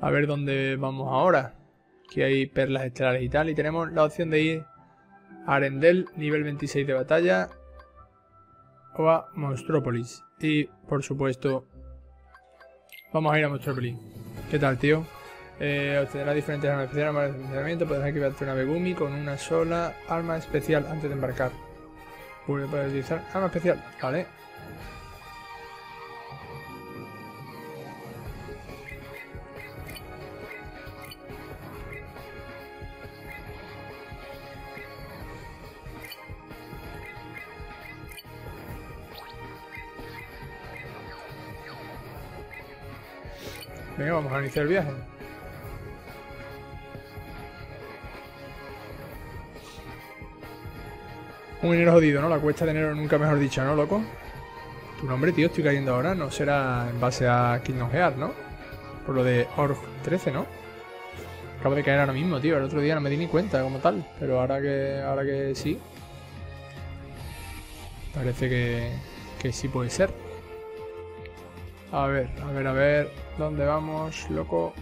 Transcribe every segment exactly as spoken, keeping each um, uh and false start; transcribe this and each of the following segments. A ver dónde vamos ahora. Aquí hay perlas estelares y tal. Y tenemos la opción de ir a Arendel, nivel veintiséis de batalla. O a Monstropolis. Y, por supuesto, vamos a ir a Monstropolis. ¿Qué tal, tío? Eh, obtendrás diferentes armas especiales, armas de funcionamiento. Podrás equiparte una Begumi con una sola arma especial antes de embarcar. Puedes utilizar arma especial. Vale. Venga, vamos a iniciar el viaje. Un enero jodido, ¿no? La cuesta de enero nunca mejor dicho, ¿no, loco? Tu nombre, tío, estoy cayendo ahora. No será en base a Kingdom Hearts, ¿no? Por lo de Org trece, ¿no? Acabo de caer ahora mismo, tío. El otro día no me di ni cuenta como tal. Pero ahora que ahora que sí. Parece que, que sí puede ser. A ver, a ver, a ver. ¿Dónde vamos, loco?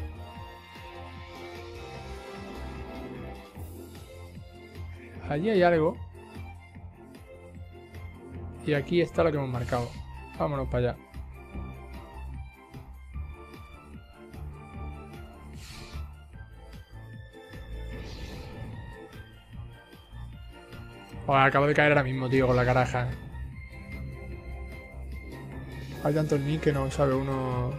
Allí hay algo. Y aquí está lo que hemos marcado. Vámonos para allá. Oh, acabo de caer ahora mismo, tío, con la caraja. Hay tantos nick que no sabe uno.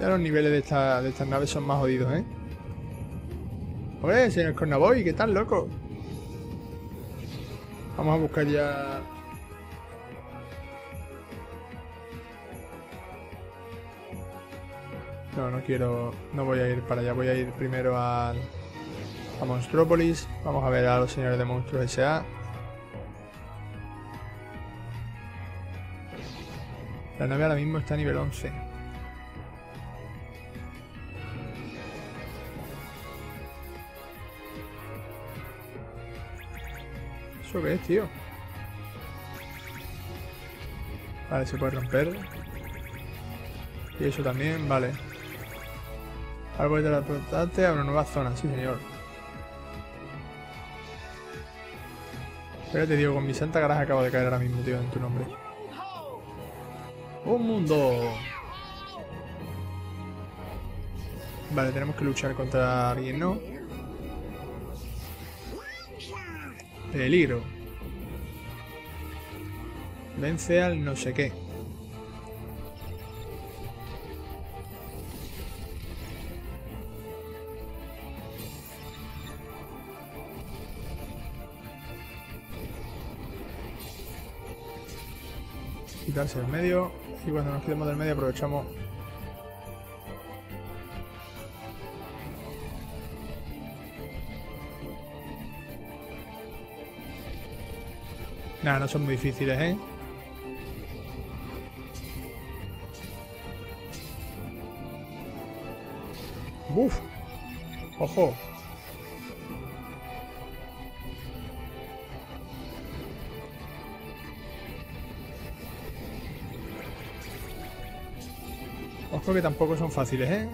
Ya los niveles de, esta, de estas naves son más jodidos, ¿eh? Hombre, señor Cornavoy, ¿qué tal, loco? Vamos a buscar ya. No, no quiero. No voy a ir para allá. Voy a ir primero a, a Monstropolis. Vamos a ver a los señores de Monstruos S A La nave ahora mismo está a nivel once. ¿Eso qué es, tío? Vale, se puede romper. Y eso también, vale. Árbol de la protante a una nueva zona, sí señor. Pero te digo, con mi santa garaja acabo de caer ahora mismo, tío, en tu nombre. ¡Un mundo! Vale, tenemos que luchar contra alguien, ¿no? Peligro. Vence al no sé qué. Quitarse el medio. Y cuando nos quitemos del medio aprovechamos. Nada, no son muy difíciles, ¿eh? ¡Buf! ¡Ojo! Porque tampoco son fáciles, ¿eh?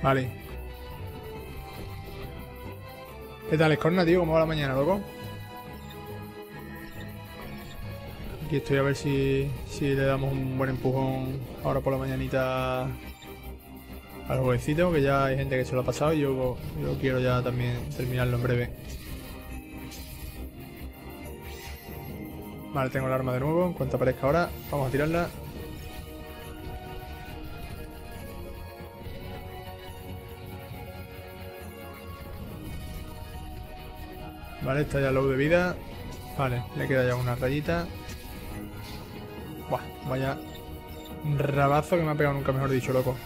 Vale. ¿Qué tal, Escorna, tío? ¿Cómo va la mañana, loco? Aquí estoy a ver si, si le damos un buen empujón ahora por la mañanita al jueguecito, que ya hay gente que se lo ha pasado y yo, yo quiero ya también terminarlo en breve. Vale, tengo el arma de nuevo. En cuanto aparezca ahora, vamos a tirarla. Vale, está ya low de vida. Vale, le queda ya una rayita. Buah, vaya rabazo que me ha pegado nunca mejor dicho, loco.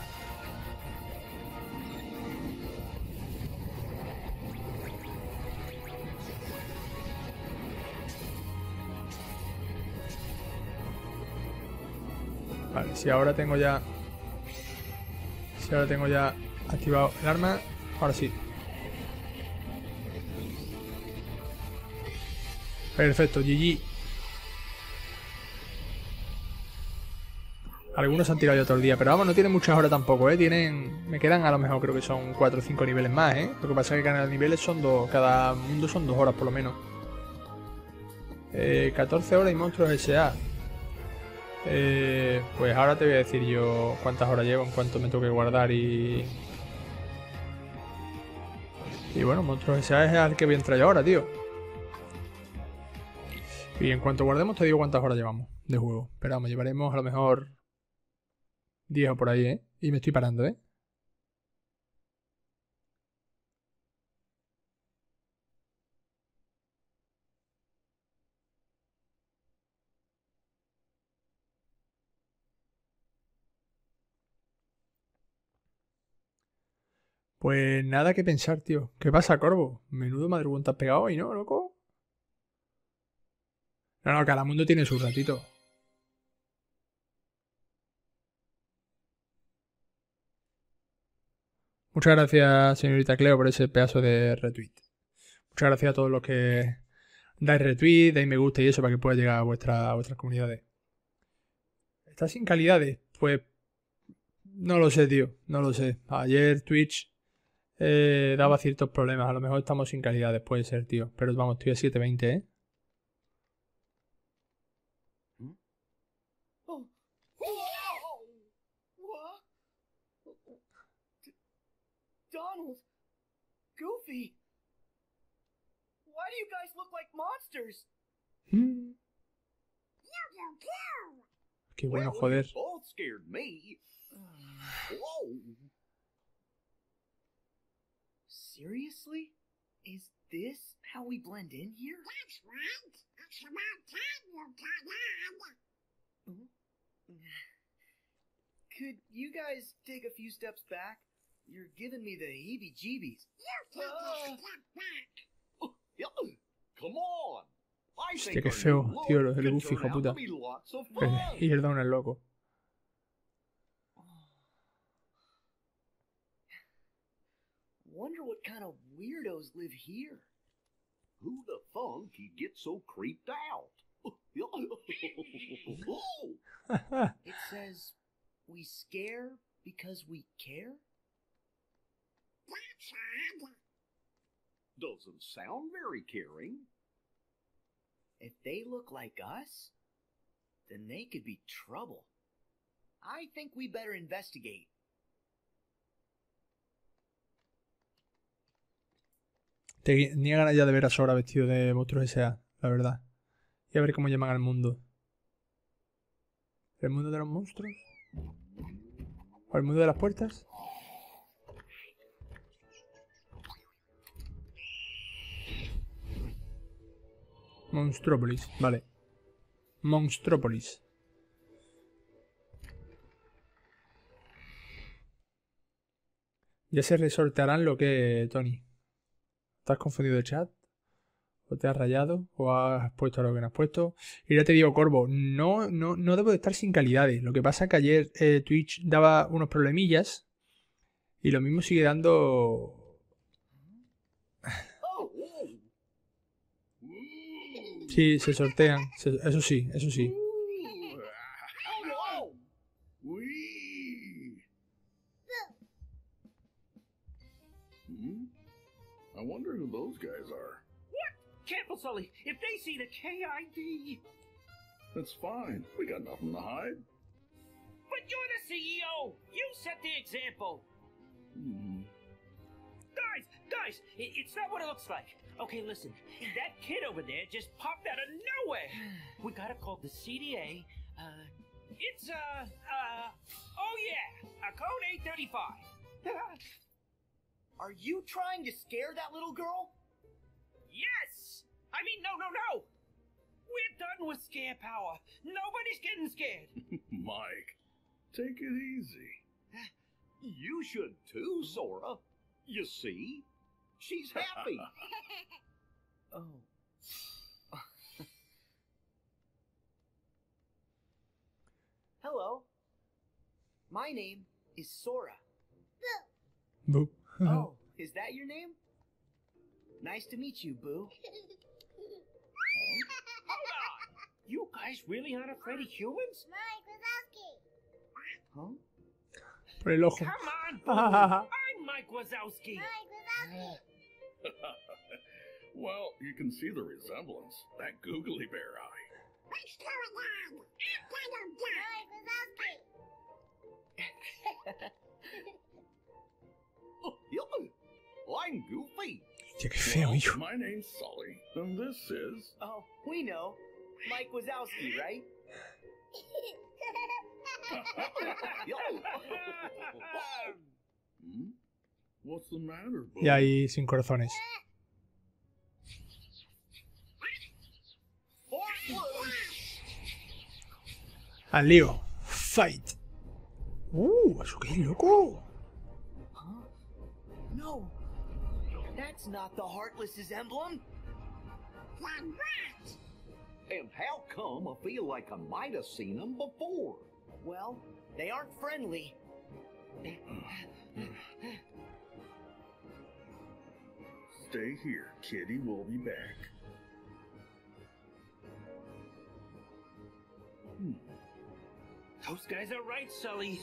Vale, si ahora tengo ya Si ahora tengo ya activado el arma, ahora sí. Perfecto, G G. Algunos han tirado ya todo el día, pero vamos, no tienen muchas horas tampoco, ¿eh? Tienen... Me quedan a lo mejor, creo que son cuatro o cinco niveles más, ¿eh? Lo que pasa es que cada nivel son dos... Cada mundo son dos horas por lo menos. Eh, catorce horas y Monstruos S A. Eh, pues ahora te voy a decir yo cuántas horas llevo, en cuánto me tengo que guardar y... Y bueno, Monstruos S A es al que voy a entrar yo ahora, tío. Y en cuanto guardemos te digo cuántas horas llevamos de juego. Pero vamos, llevaremos a lo mejor... diez o por ahí, ¿eh? Y me estoy parando, ¿eh? Pues nada que pensar, tío. ¿Qué pasa, Corvo? Menudo madrugón te has pegado hoy, ¿no, loco? No, no, cada mundo tiene su ratito. Muchas gracias, señorita Cleo, por ese pedazo de retweet. Muchas gracias a todos los que dais retweet, dais me gusta y eso para que pueda llegar a, vuestra, a vuestras comunidades. ¿Está sin calidades? Pues no lo sé, tío. No lo sé. Ayer Twitch eh, daba ciertos problemas. A lo mejor estamos sin calidades, puede ser, tío. Pero vamos, estoy a siete veinte, ¿eh? Donald, Goofy, why do you guys look like monsters? Hmm. Qué bueno, joder. Seriously? Is this how we blend in here? That's right. It's about time you got on. Could you guys take a few steps back? You're giving me the heebie-jeebies. You take a step back. Come on. Hostia, qué feo, tío, lo del Goofy, hijo puta. Y el Donald, loco. Wonder what kind of weirdos live here. Who the funk he'd get so creeped out? It says we scare because we care. Doesn't sound very caring. If they look like us, then they could be trouble. I think we better investigate. Tenía ganas ya de ver a Sora vestido de Monstruos S A, la verdad. Y a ver cómo llaman al mundo. ¿El mundo de los monstruos? ¿O el mundo de las puertas? Monstropolis, vale. Monstropolis. Ya se resortearán lo que, Tony. ¿Estás confundido el chat? ¿O te has rayado? ¿O has puesto lo que no has puesto? Y ya te digo, Corvo, no, no, no debo de estar sin calidades. Lo que pasa es que ayer eh, Twitch daba unos problemillas. Y lo mismo sigue dando... Sí, se sortean. Se... Eso sí, eso sí. I wonder who those guys are. What? Careful, Sully. If they see the K I D. That's fine. We got nothing to hide. But you're the C E O. You set the example. Mm-hmm. Guys, guys, it's not what it looks like. Okay, listen. That kid over there just popped out of nowhere. We gotta call the C D A. Uh, it's, uh, uh, oh yeah, a code eight thirty-five. Are you trying to scare that little girl? Yes! I mean, no, no, no! We're done with scare power. Nobody's getting scared. Mike, take it easy. You should too, Sora. You see? She's happy. Oh. Hello. My name is Sora. Boo. Boo. Oh, is that your name? Nice to meet you, Boo. Hold on! You guys really aren't afraid of humans? Mike Wazowski! Huh? Por el ojo. Come on, Boo! I'm Mike Wazowski! Mike Wazowski! Well, you can see the resemblance. That googly bear eye. What's going on? I'm Donald. Mike Wazowski! Oh, human! Well, I'm Goofy! Yeah, well, my name's Sully, and this is... Oh, we know. Mike Wazowski, right? Hmm? What's the matter, buddy? Y ahí sin corazones. Al lío. Fight. Uh, eso que es loco. Huh? No. That's not the Heartless's emblem. Then what? And how come I feel like I might have seen them before? Well, they aren't friendly. Stay here, Kitty. We'll be back. Hmm. Those guys are right, Sully.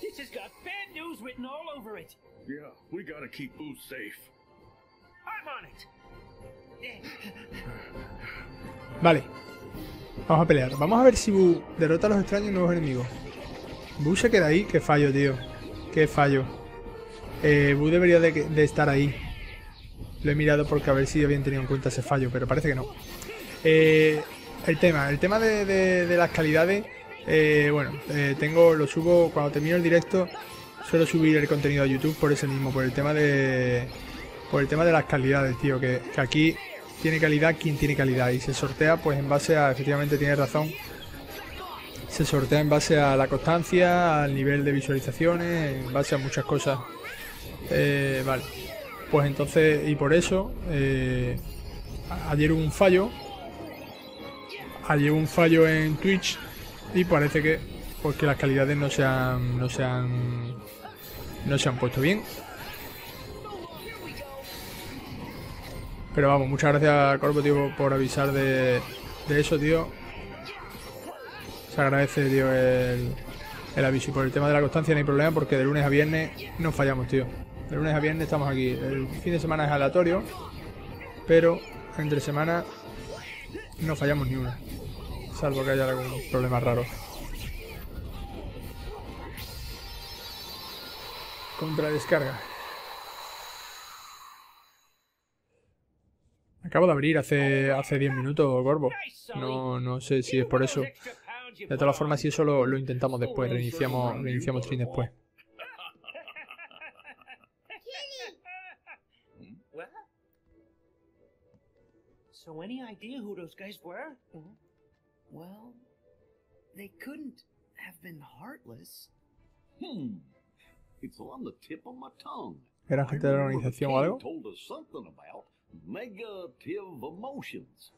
This has got bad news written all over it. Yeah, we gotta keep Boo safe. Vale, vamos a pelear. Vamos a ver si Boo derrota a los extraños y nuevos enemigos. Boo se queda ahí. Qué fallo, tío. Qué fallo. Eh, Boo debería de, de estar ahí. Lo he mirado porque a ver si habían tenido en cuenta ese fallo, pero parece que no. Eh, el tema, el tema de, de, de las calidades. Eh, bueno, eh, tengo, lo subo cuando termino el directo. Suelo subir el contenido a YouTube por ese mismo, por el tema de... Por el tema de las calidades, tío, que, que aquí tiene calidad quien tiene calidad. Y se sortea, pues, en base a... Efectivamente, tienes razón. Se sortea en base a la constancia, al nivel de visualizaciones, en base a muchas cosas. Eh, vale. Pues entonces... Y por eso... Eh, ayer hubo un fallo. Ayer hubo un fallo en Twitch. Y parece que... Porque las calidades no se han... No se han... No se han puesto bien. Pero vamos, muchas gracias, Corpo, tío, por avisar de, de eso, tío. Se agradece, tío, el, el aviso. Y por el tema de la constancia no hay problema, porque de lunes a viernes no fallamos, tío. De lunes a viernes estamos aquí. El fin de semana es aleatorio, pero entre semana no fallamos ni una. Salvo que haya algún problema raro. Contra descarga. Acabo de abrir hace hace diez minutos, Corvo. No, no sé si es por eso. De todas formas, si eso lo, lo intentamos después. Reiniciamos, reiniciamos stream después. So any idea who those guys were? Well, they couldn't have been heartless. Hmm. It's on the tip of my tongue. ¿Eran gente de la organización o algo? Negative emotions.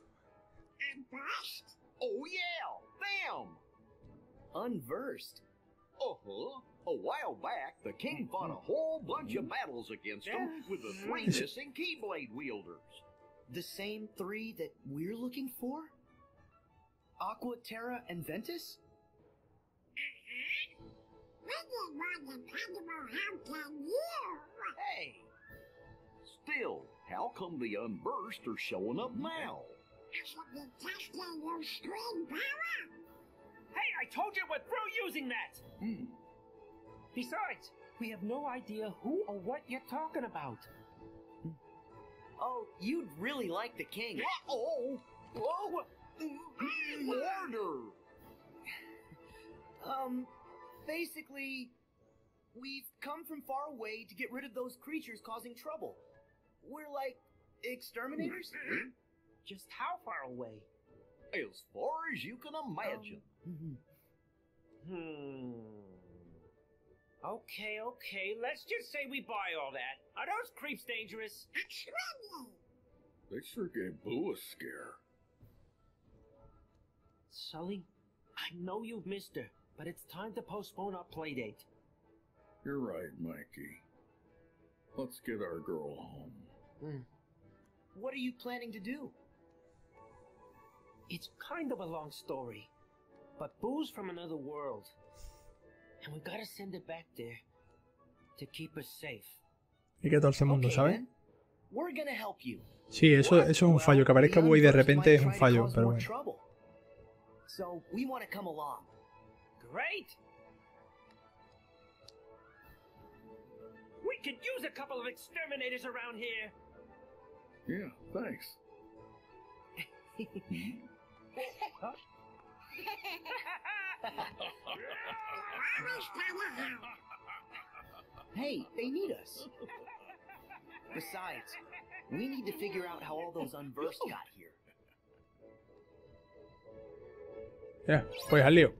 Unversed? Oh yeah, them! Unversed? Uh-huh. A while back, the king fought a whole bunch of battles against them with the three missing keyblade wielders. The same three that we're looking for? Aqua, Terra, and Ventus? Uh-huh. We didn't want them anymore, how can you? Hey! Still, how come the Unversed are showing up now? Hey, I told you we're through using that! Mm. Besides, we have no idea who or what you're talking about. Mm. Oh, you'd really like the king. Uh-oh! Oh! Order! Um, basically, we've come from far away to get rid of those creatures causing trouble. We're like exterminators? Just how far away? As far as you can imagine. Um, hmm. Okay, okay. Let's just say we buy all that. Are those creeps dangerous? They sure gave Boo a scare. Sully, I know you've missed her, but it's time to postpone our play date. You're right, Mikey. Let's get our girl home. Mm. What are you planning to do? It's kind of a long story, but Boo's from another world, and we gotta send it back there to keep us safe. Y que todo el mundo sabe. Sí, eso, eso es un fallo. Que aparezca Boo y de repente es un fallo, pero bueno. Hey, they need us. Besides, we need to figure out how all those Unversed got here. Ya, yeah, pues al lío.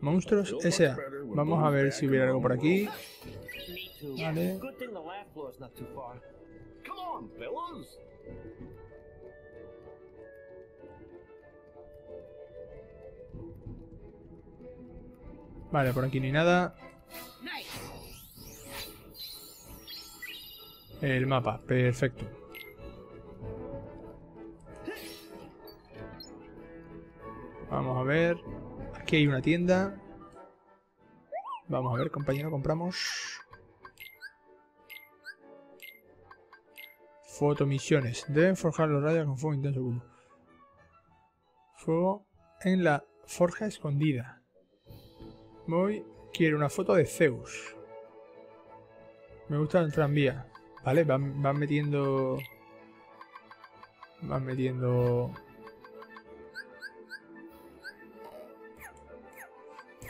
Monstruos S A Vamos a ver si hubiera algo por aquí. Vale. Vale, por aquí ni nada. El mapa, perfecto. Vamos a ver. Aquí hay una tienda. Vamos a ver, compañero, compramos. Fotomisiones. Deben forjar los rayos con fuego intenso cubo. Fuego en la forja escondida. Voy. Quiero una foto de Zeus. Me gusta el tranvía. Vale, van, van metiendo... Van metiendo...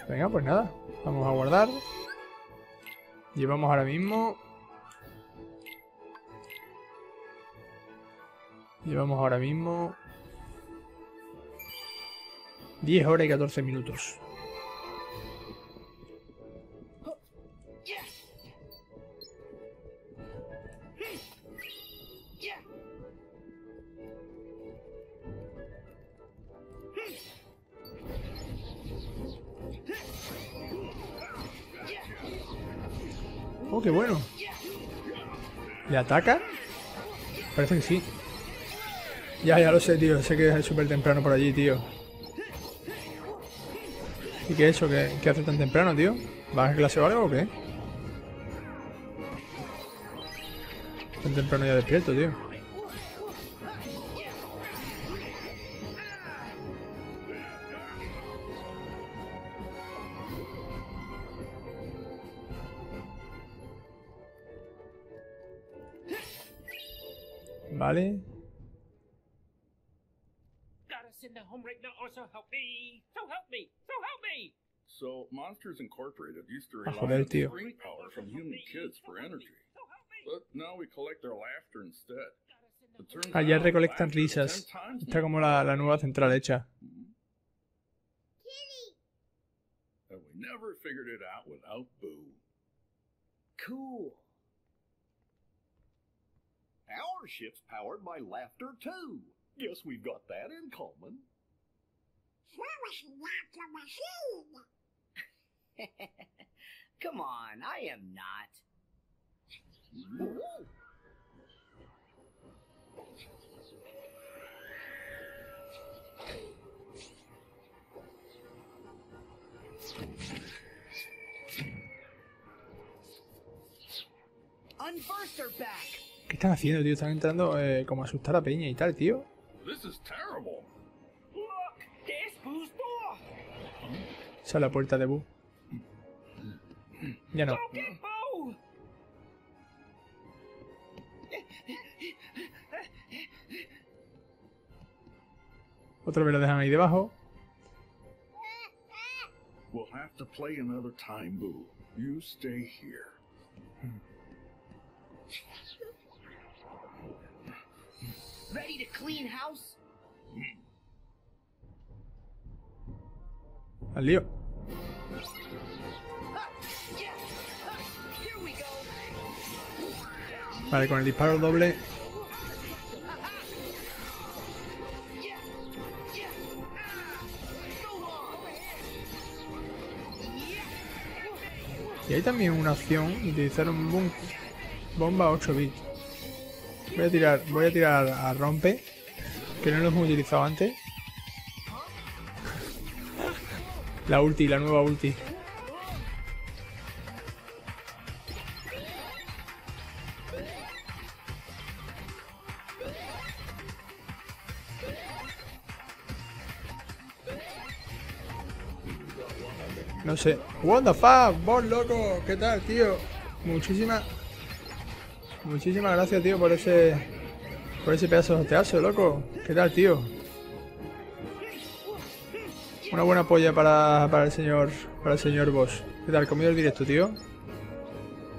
Venga, pues nada. Vamos a guardar. Llevamos ahora mismo... Llevamos ahora mismo... diez horas y catorce minutos. Oh, qué bueno. ¿Le ataca? Parece que sí. Ya, ya lo sé, tío. Sé que es súper temprano por allí, tío. ¿Y qué es eso? ¿Qué, qué hace tan temprano, tío? ¿Vas a clase o algo o qué? Tan temprano ya despierto, tío. Vale. Ah, joder, tío. Allá recolectan risas. Está como la, la nueva central hecha. Cool. Our ship's powered by laughter too. Guess we've got that in common. Come on, I am not. Unversed are back. ¿Qué están haciendo, tío? Están entrando eh, como a asustar a peña y tal, tío. Esa es la puerta de Boo. Ya no. Otra vez lo dejan ahí debajo. We'll have to play another time, Boo. You stay here. Ready to clean house? Al lío. Vale, con el disparo doble. Y hay también una opción de utilizar un boom, bomba ocho bits. Voy a tirar, voy a tirar a rompe, que no lo hemos utilizado antes. La ulti, la nueva ulti. No sé. What the fuck, vos loco, ¿qué tal, tío? Muchísimas, muchísimas gracias, tío, por ese, por ese pedazo de teazo, loco. ¿Qué tal, tío? Una buena polla para, para el señor, para el señor boss. ¿Qué tal, comido el directo, tío?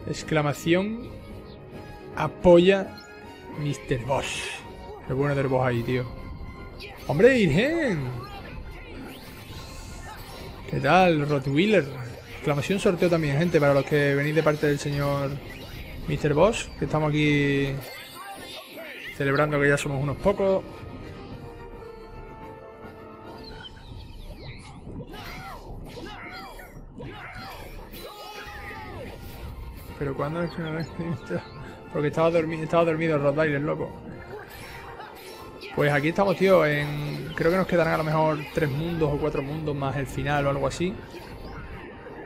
Exclamación, apoya, mister Boss. El bueno del boss ahí, tío. Hombre, virgen. ¿Qué tal, Rottweiler? Exclamación sorteo también, gente, para los que venís de parte del señor mister Boss, que estamos aquí celebrando que ya somos unos pocos. Pero cuando es que no es porque estaba dormido, estaba dormido Rottweiler, loco. Pues aquí estamos, tío, en... creo que nos quedarán a lo mejor tres mundos o cuatro mundos más el final o algo así.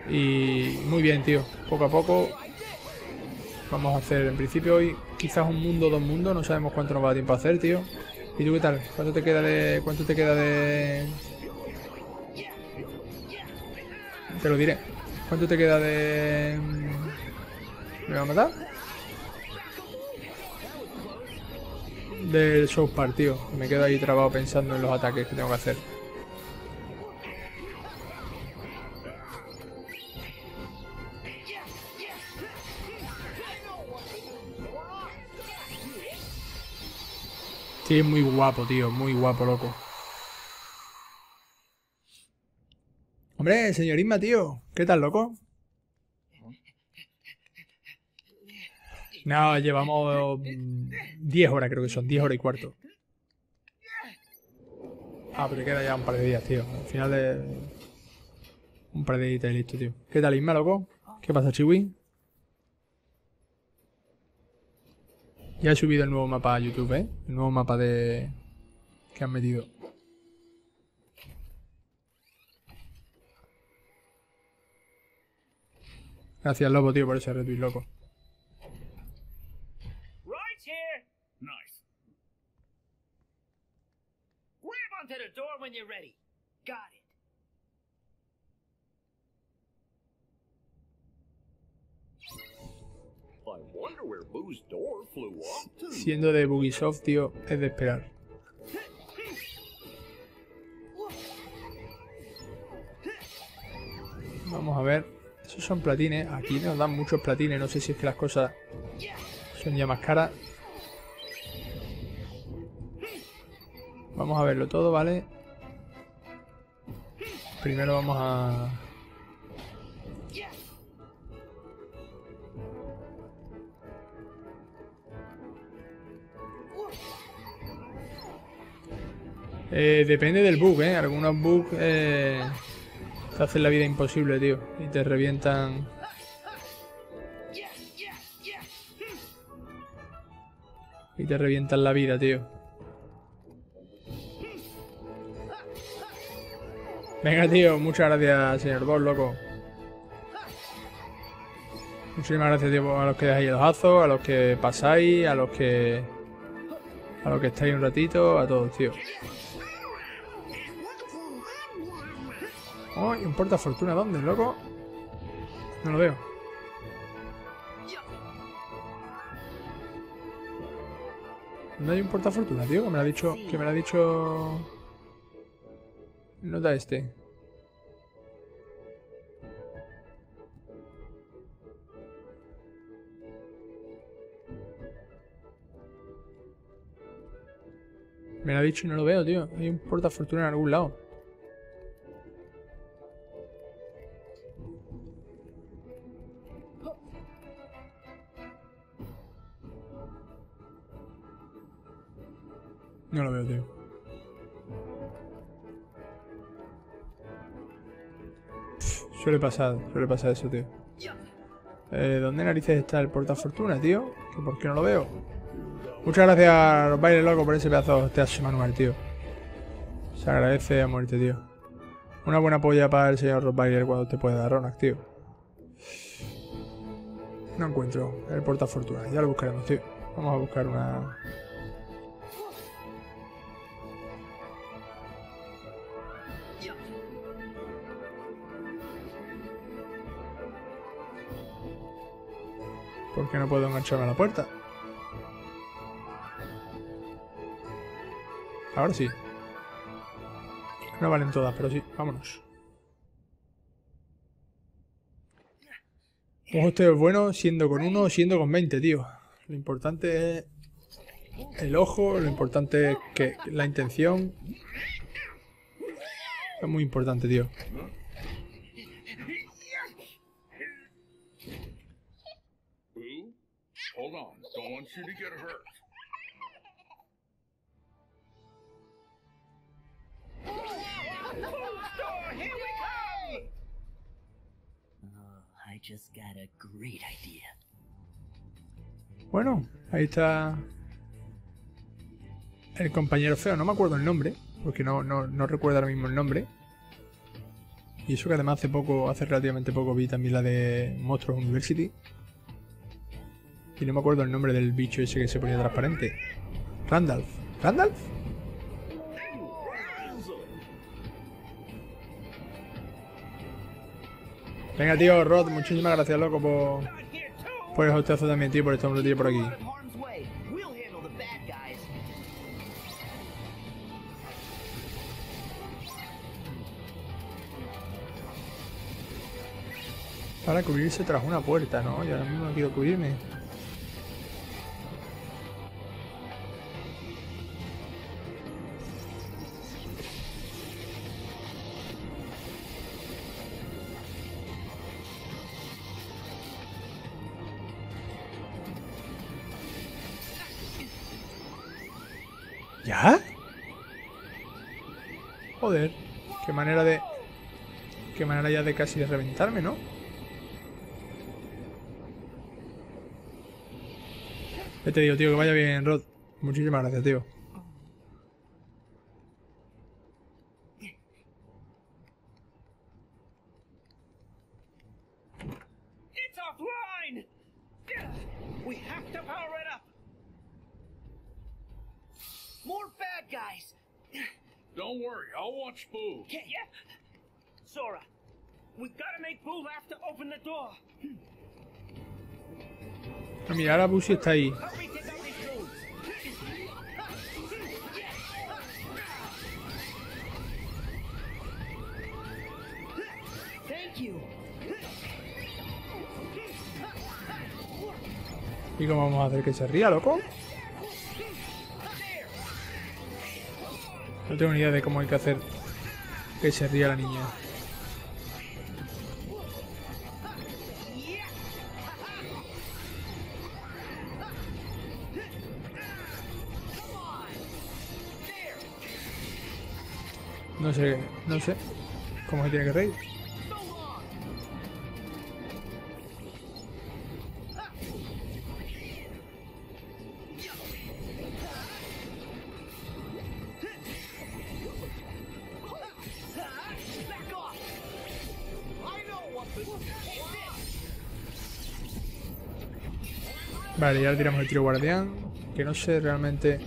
Y muy bien, tío. Poco a poco vamos a hacer, en principio hoy, quizás un mundo, dos mundos. No sabemos cuánto nos va a tiempo a hacer, tío. ¿Y tú qué tal? ¿Cuánto te queda de...? ¿Cuánto te queda de...? Te lo diré. ¿Cuánto te queda de...? ¿Me va a matar? Del South Park, tío. Me quedo ahí trabado pensando en los ataques que tengo que hacer. Sí, es muy guapo, tío. Muy guapo, loco. Hombre, señor Isma, tío. ¿Qué tal, loco? No, llevamos diez horas, creo que son, diez horas y cuarto. Ah, pero queda ya un par de días, tío. Al final de... un par de días y listo, tío. ¿Qué tal, Isma, loco? ¿Qué pasa, Chiwi? Ya he subido el nuevo mapa a YouTube, ¿eh? El nuevo mapa de... que han metido. Gracias, Lobo, tío, por ese retweet, loco. To the door when you're ready. Got it. I wonder where Boo's door flew off to. Siendo de Bugisoft, tío, es de esperar. Vamos a ver. Esos son platines. Aquí nos dan muchos platines. No sé si es que las cosas son ya más caras. Vamos a verlo todo, ¿vale? Primero vamos a... Eh, depende del bug, ¿eh? Algunos bugs eh, te hacen la vida imposible, tío. Y te revientan... Y te revientan la vida, tío. Venga, tío, muchas gracias, señor Boss, loco. Muchísimas gracias, tío, a los que dejáis el hazo, a los que pasáis, a los que... a los que estáis un ratito, a todos, tío. Oh, y un portafortuna, ¿dónde, loco? No lo veo. ¿No hay un portafortuna, tío? Que me lo ha dicho... que me lo ha dicho... Nota este. Me lo ha dicho y no lo veo, tío. Hay un portafortuna en algún lado. No lo veo, tío. Suele pasar, suele pasar eso, tío. Eh, ¿Dónde narices está el portafortuna, tío? ¿Que ¿Por qué no lo veo? Muchas gracias, Baile Loco, por ese pedazo de hash manual, tío. Se agradece a muerte, tío. Una buena polla para el señor Rottweiler cuando te pueda dar, Ronak, tío. No encuentro el portafortuna. Ya lo buscaremos, tío. Vamos a buscar una... ¿Por qué no puedo engancharme a la puerta? Ahora sí. No valen todas, pero sí, vámonos. Un hosteo es bueno siendo con uno o siendo con veinte, tío. Lo importante es el ojo, lo importante es que la intención. Es muy importante, tío. Bueno, ahí está el compañero feo, no me acuerdo el nombre, porque no, no, no recuerdo ahora mismo el nombre. Y eso que además hace poco, hace relativamente poco vi también la de Monstruos University. Y no me acuerdo el nombre del bicho ese que se ponía transparente. Randall. ¿Randall? Venga, tío, Rod, muchísimas gracias, loco, por, por el hosteazo también, tío, por este hombre, tío, por aquí. Para cubrirse tras una puerta, ¿no? Yo ahora mismo no quiero cubrirme. ¿Ya? Joder, qué manera de... Qué manera ya de casi de reventarme, ¿no? Ya te digo, tío, que vaya bien, Rod. Muchísimas gracias, tío. Don't worry, I'll watch Boo. Yeah, yeah. Sora, we gotta make Boo laugh to open the door. Mira, ahora Boo sí está ahí. ¿Y cómo vamos a hacer que se ría, loco? No tengo ni idea de cómo hay que hacer que se ría la niña. No sé, no sé cómo se tiene que reír. Vale, ya le tiramos el tiro guardián, que no sé realmente...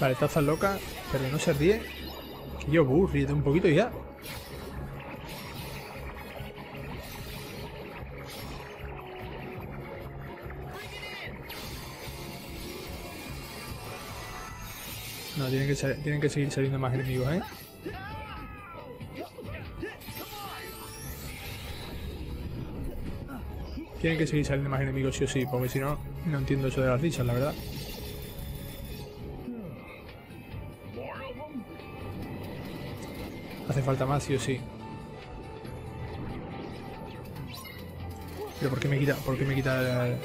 Vale, taza loca, pero no se ríe. Que yo, Boo, ríete un poquito y ya. No, tienen que, tienen que seguir saliendo más enemigos, ¿eh? Tienen que seguir saliendo más enemigos sí o sí, porque si no, no entiendo eso de las risas, la verdad. Hace falta más, sí o sí. Pero ¿por qué me quita? ¿Por qué me quita el...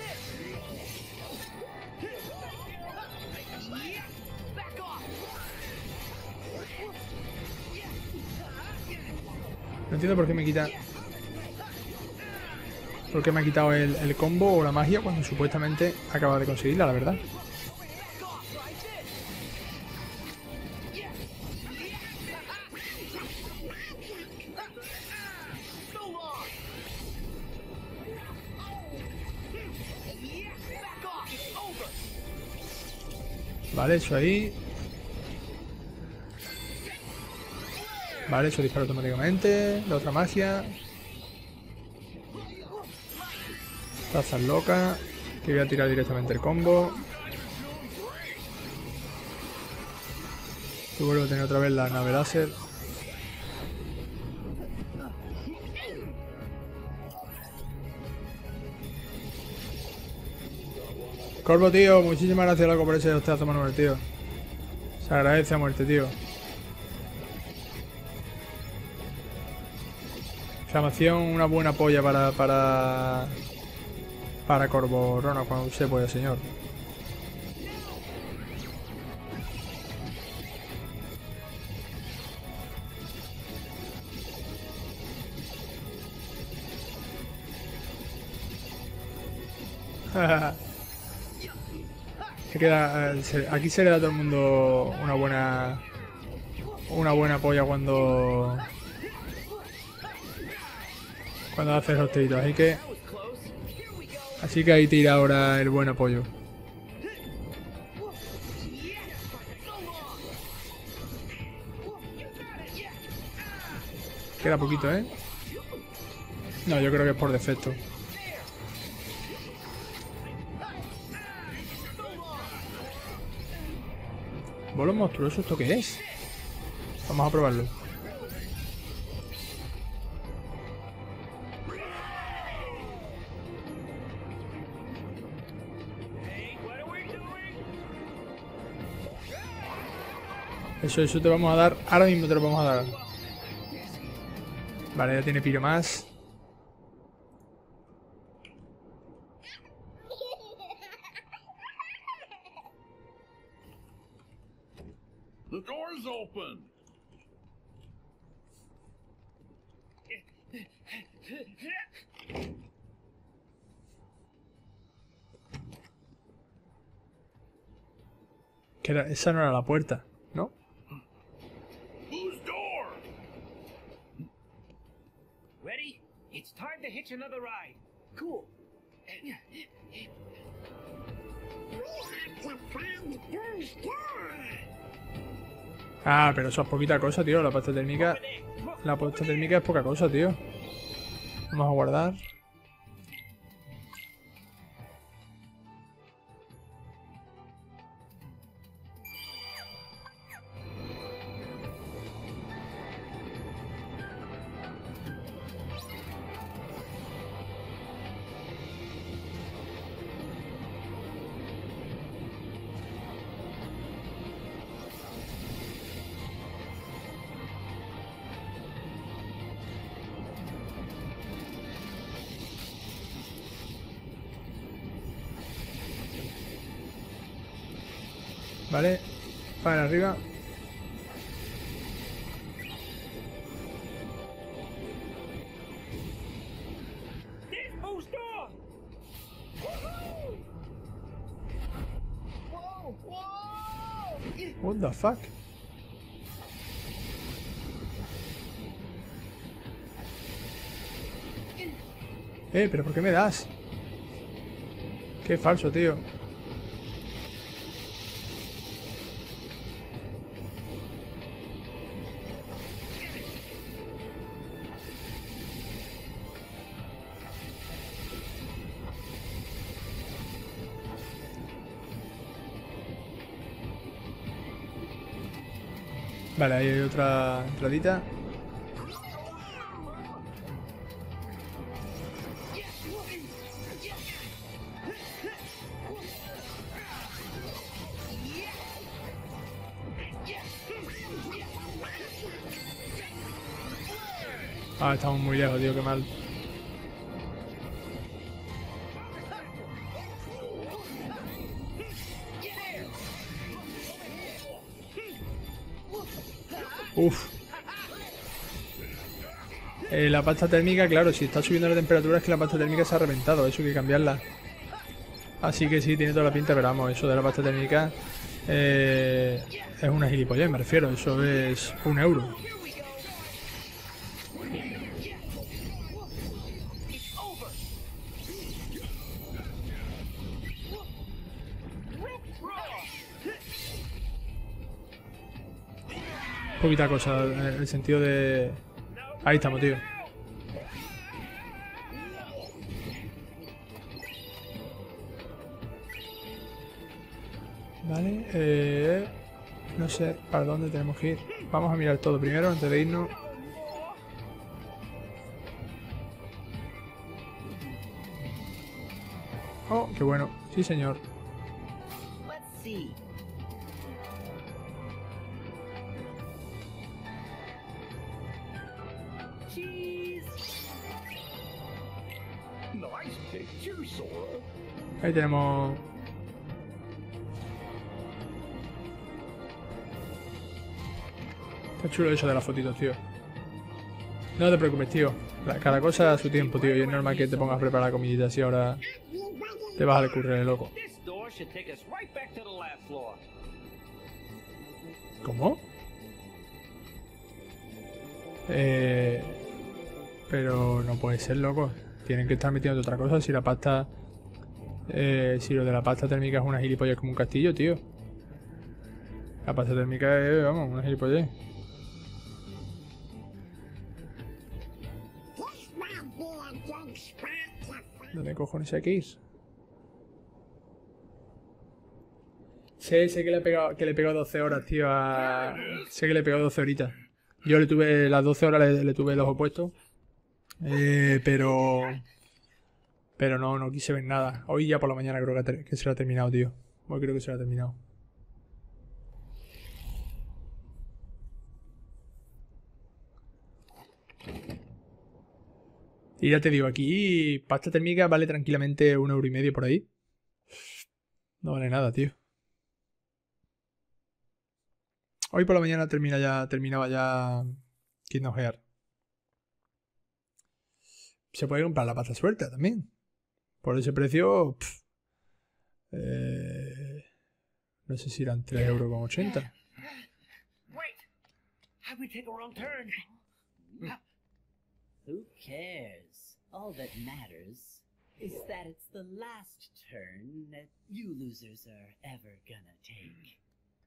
No entiendo por qué me quita... ¿Por qué me ha quitado el, el combo o la magia cuando supuestamente acaba de conseguirla, la verdad? Vale, eso ahí. Vale, eso dispara automáticamente. La otra magia. Tazas loca. Que voy a tirar directamente el combo. Y vuelvo a tener otra vez la nave láser. Corvo, tío, muchísimas gracias, loco, por ese hostiazo manual, tío. Se agradece a muerte, tío. Exclamación, una buena polla para... para... para Corvo Rona, cuando se puede, señor. Queda, aquí se le da a todo el mundo una buena una buena polla cuando cuando hace los tiritos, así que así que ahí tira ahora el buen apoyo. Queda poquito, ¿eh? No, yo creo que es por defecto. ¿Bolo monstruoso? ¿Esto qué es? Vamos a probarlo. Eso, eso te vamos a dar. Ahora mismo te lo vamos a dar. Vale, ya tiene piro más. Que era, esa no era la puerta, ¿no? Ready? It's time to hitch another ride. Cool. Ah, pero eso es poquita cosa, tío. La pasta térmica. La pasta térmica es poca cosa, tío. Vamos a guardar. Vale, para arriba. What the fuck? Eh, pero ¿por qué me das? Qué falso, tío. Vale, ahí hay otra entradita. Ah, estamos muy lejos, tío, qué mal. Uf. Eh, la pasta térmica, claro, si está subiendo la temperatura es que la pasta térmica se ha reventado, eso hay que cambiarla. Así que sí, tiene toda la pinta, pero vamos, eso de la pasta térmica eh, es una gilipollez, me refiero, eso es un euro. Poquita cosa, en el sentido de... Ahí estamos, tío. Vale, eh... no sé para dónde tenemos que ir. Vamos a mirar todo primero antes de irnos. Oh, qué bueno. Sí, señor. Ahí tenemos... Está chulo eso de las fotitos, tío. No te preocupes, tío. Cada cosa a su tiempo, tío. Y es normal que te pongas a preparar comidita así ahora. Te vas al currele, loco. ¿Cómo? Eh... Pero no puede ser, loco. Tienen que estar metiendo otra cosa si la pasta... Eh, si lo de la pasta térmica es una gilipollas como un castillo, tío. La pasta térmica es, vamos, una gilipollas. ¿Dónde cojones hay que ir? Sé, sé que le he pegado, que le he pegado doce horas, tío, a... Sé que le he pegado doce horitas. Yo le tuve las doce horas, le, le tuve los opuestos. Eh, pero... Pero no, no quise ver nada. Hoy ya por la mañana creo que, que se lo ha terminado, tío. Hoy creo que se lo ha terminado. Y ya te digo, aquí pasta térmica vale tranquilamente un euro y medio por ahí. No vale nada, tío. Hoy por la mañana termina ya, terminaba ya Kingdom Hearts. Se puede comprar la pasta suelta también. Por ese precio, pff, eh, no sé si eran tres euros con ochenta.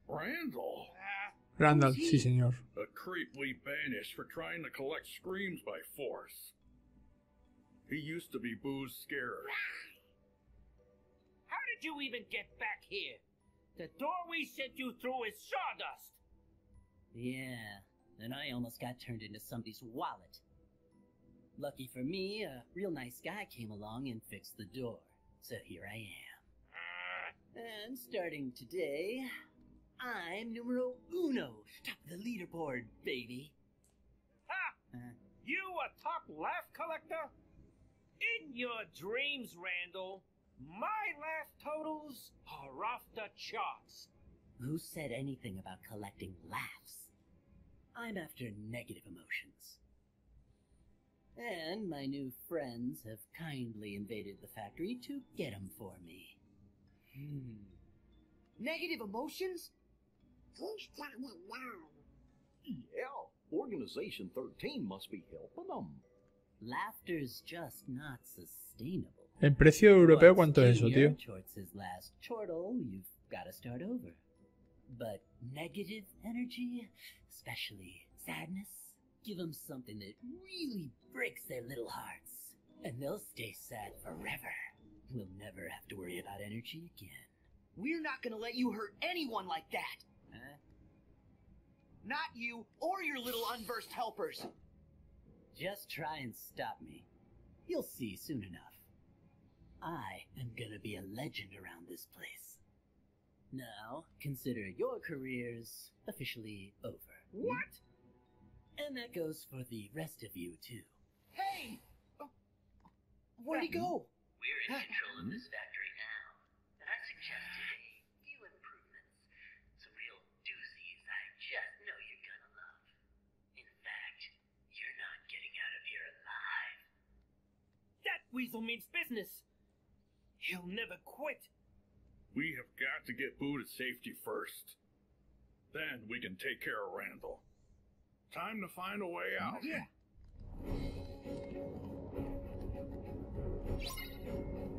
Randall. Randall, sí señor. The creep we banished for trying to collect screams by force. He used to be Boo's scarer. How did you even get back here? The door we sent you through is sawdust. Yeah, and I almost got turned into somebody's wallet. Lucky for me, a real nice guy came along and fixed the door. So here I am. And starting today, I'm numero uno, top of the leaderboard, baby. Ha! Uh, you a top laugh collector? In your dreams, Randall, my laugh totals are off the charts. Who said anything about collecting laughs? I'm after negative emotions. And my new friends have kindly invaded the factory to get them for me. Hmm. Negative emotions? Who's down alone? Yeah, Organization thirteen must be helping them. Laughter's just not sustainable. El precio europeo, ¿cuánto es eso, tío? But negative energy, especially sadness, give them something that really breaks their little hearts, and they'll stay sad forever. We'll never have to worry about energy again. We're not going to let you hurt anyone like that. Huh? Not you or your little unversed helpers. Just try and stop me. You'll see soon enough. I am gonna be a legend around this place. Now, consider your careers officially over. What? And that goes for the rest of you, too. Hey! Oh, where'd he go? We're in control of this factory now, and I suggested a few improvements. Some real doozies I just know you're gonna love. In fact, you're not getting out of here alive. That weasel means business! He'll never quit! We have got to get Boo to safety first. Then we can take care of Randall. Time to find a way out. Yeah.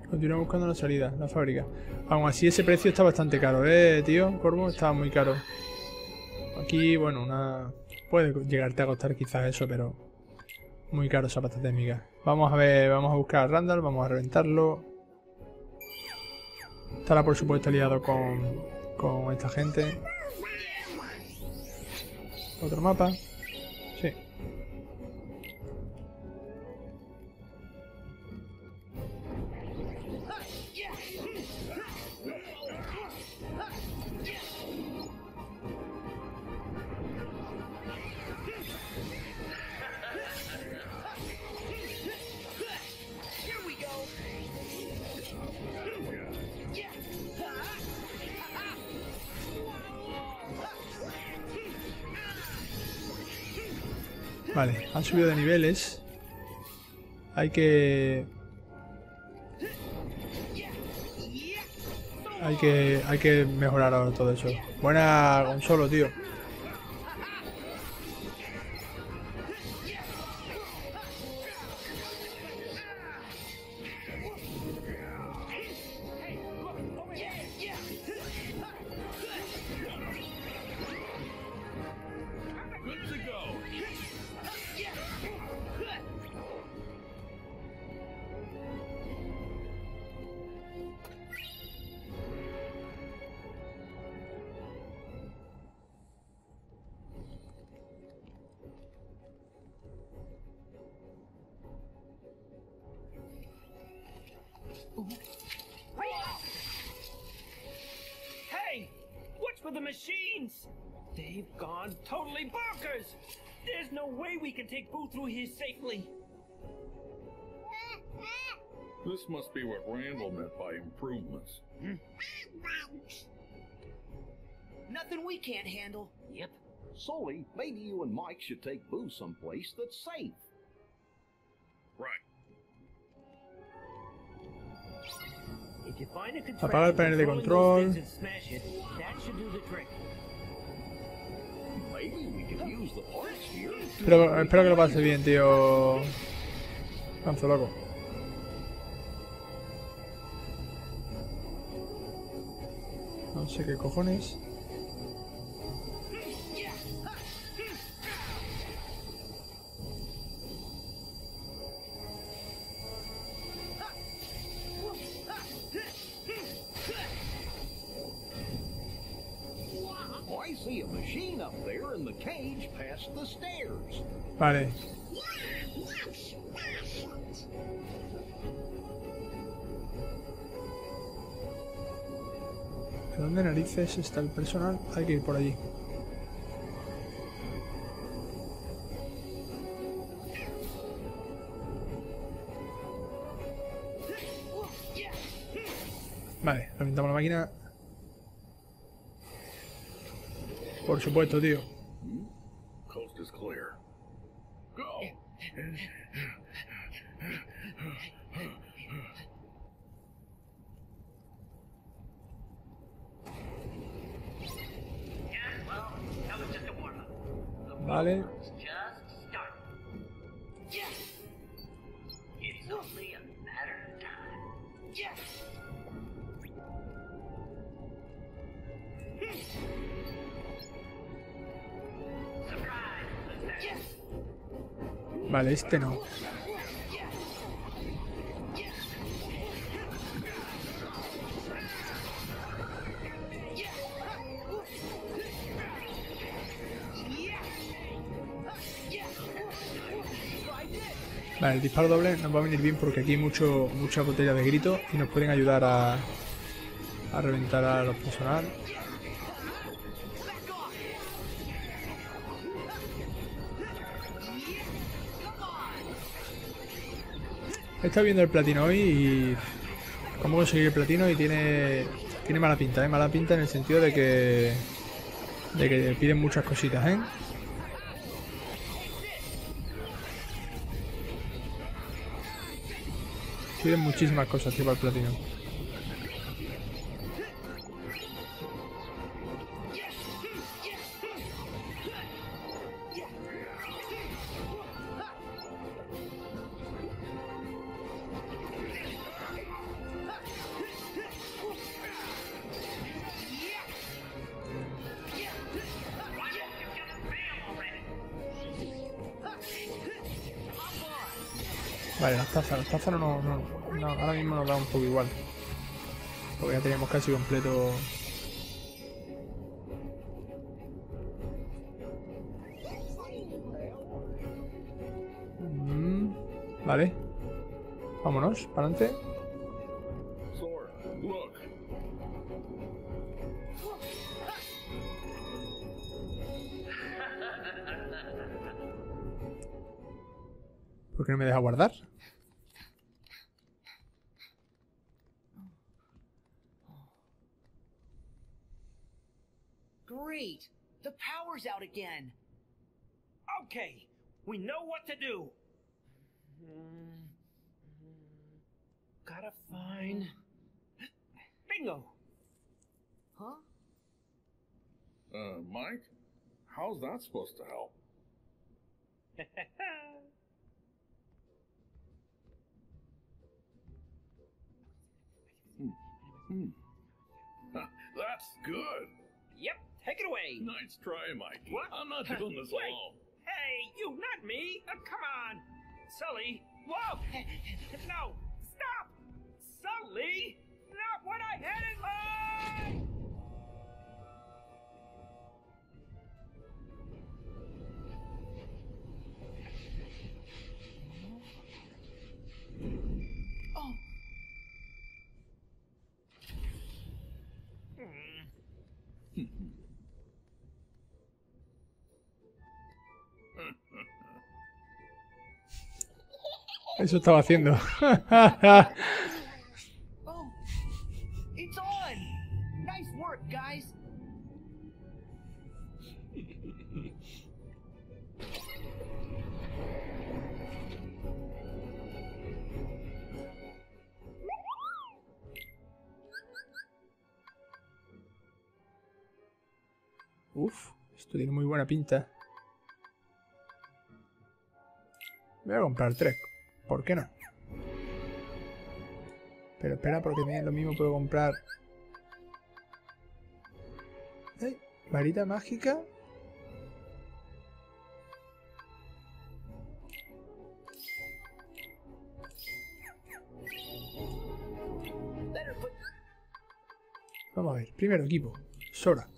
Continúa buscando la salida, la fábrica. Aún así ese precio está bastante caro, eh, tío. Corvo, está muy caro. Aquí, bueno, una... puede llegarte a costar quizás eso, pero... muy caro esa pasta técnica. Vamos a ver, vamos a buscar a Randall, vamos a reventarlo. Estará por supuesto aliado con, con esta gente. Otro mapa. Sí. Vale, han subido de niveles. Hay que... Hay que... Hay que mejorar ahora todo eso. Buena Gonzalo, tío. This must be what Randall meant by improvements. Hmm? Nothing we can't handle. Yep. Sully, maybe you and Mike should take Boo someplace that's safe. Right. If you find a contraption, apaga el panel de control. And smash it. That should do the trick. Pero espero que lo pase bien, tío. Canso loco. No sé qué cojones. Vale. ¿De dónde narices está el personal? Hay que ir por allí. Vale, reventamos la máquina. Por supuesto, tío. Vale. Vale, este no. Vale, el disparo doble nos va a venir bien porque aquí hay mucho, mucha botella de grito y nos pueden ayudar a, a reventar a los personal. He estado viendo el platino hoy y... ¿Cómo conseguir el platino? Y tiene... Tiene mala pinta, ¿eh? Mala pinta en el sentido de que... De que piden muchas cositas, ¿eh? Piden muchísimas cosas, tío, para el platino. Vale, las tazas, las tazas no, no, no, no, ahora mismo nos da un poco igual. Porque ya teníamos casi completo. Mm, vale. Vámonos, para adelante. ¿Por qué no me deja guardar? Great. The power's out again. Okay, we know what to do. Gotta find... Bingo! Huh? Uh, Mike? How's that supposed to help? Hmm. That's good. Yep, take it away. Nice try, Mike. What? I'm not doing this Wait. alone. Hey, you, not me. Oh, come on. Sully, whoa. No, stop. Sully, not what I had in mind. Eso estaba haciendo. Oh, it's on. Nice work, guys. Uf, esto tiene muy buena pinta. Voy a comprar tres. ¿Por qué no? Pero espera, porque mira, lo mismo puedo comprar... ¿Eh? Varita mágica. Vamos a ver. Primero equipo. Sora.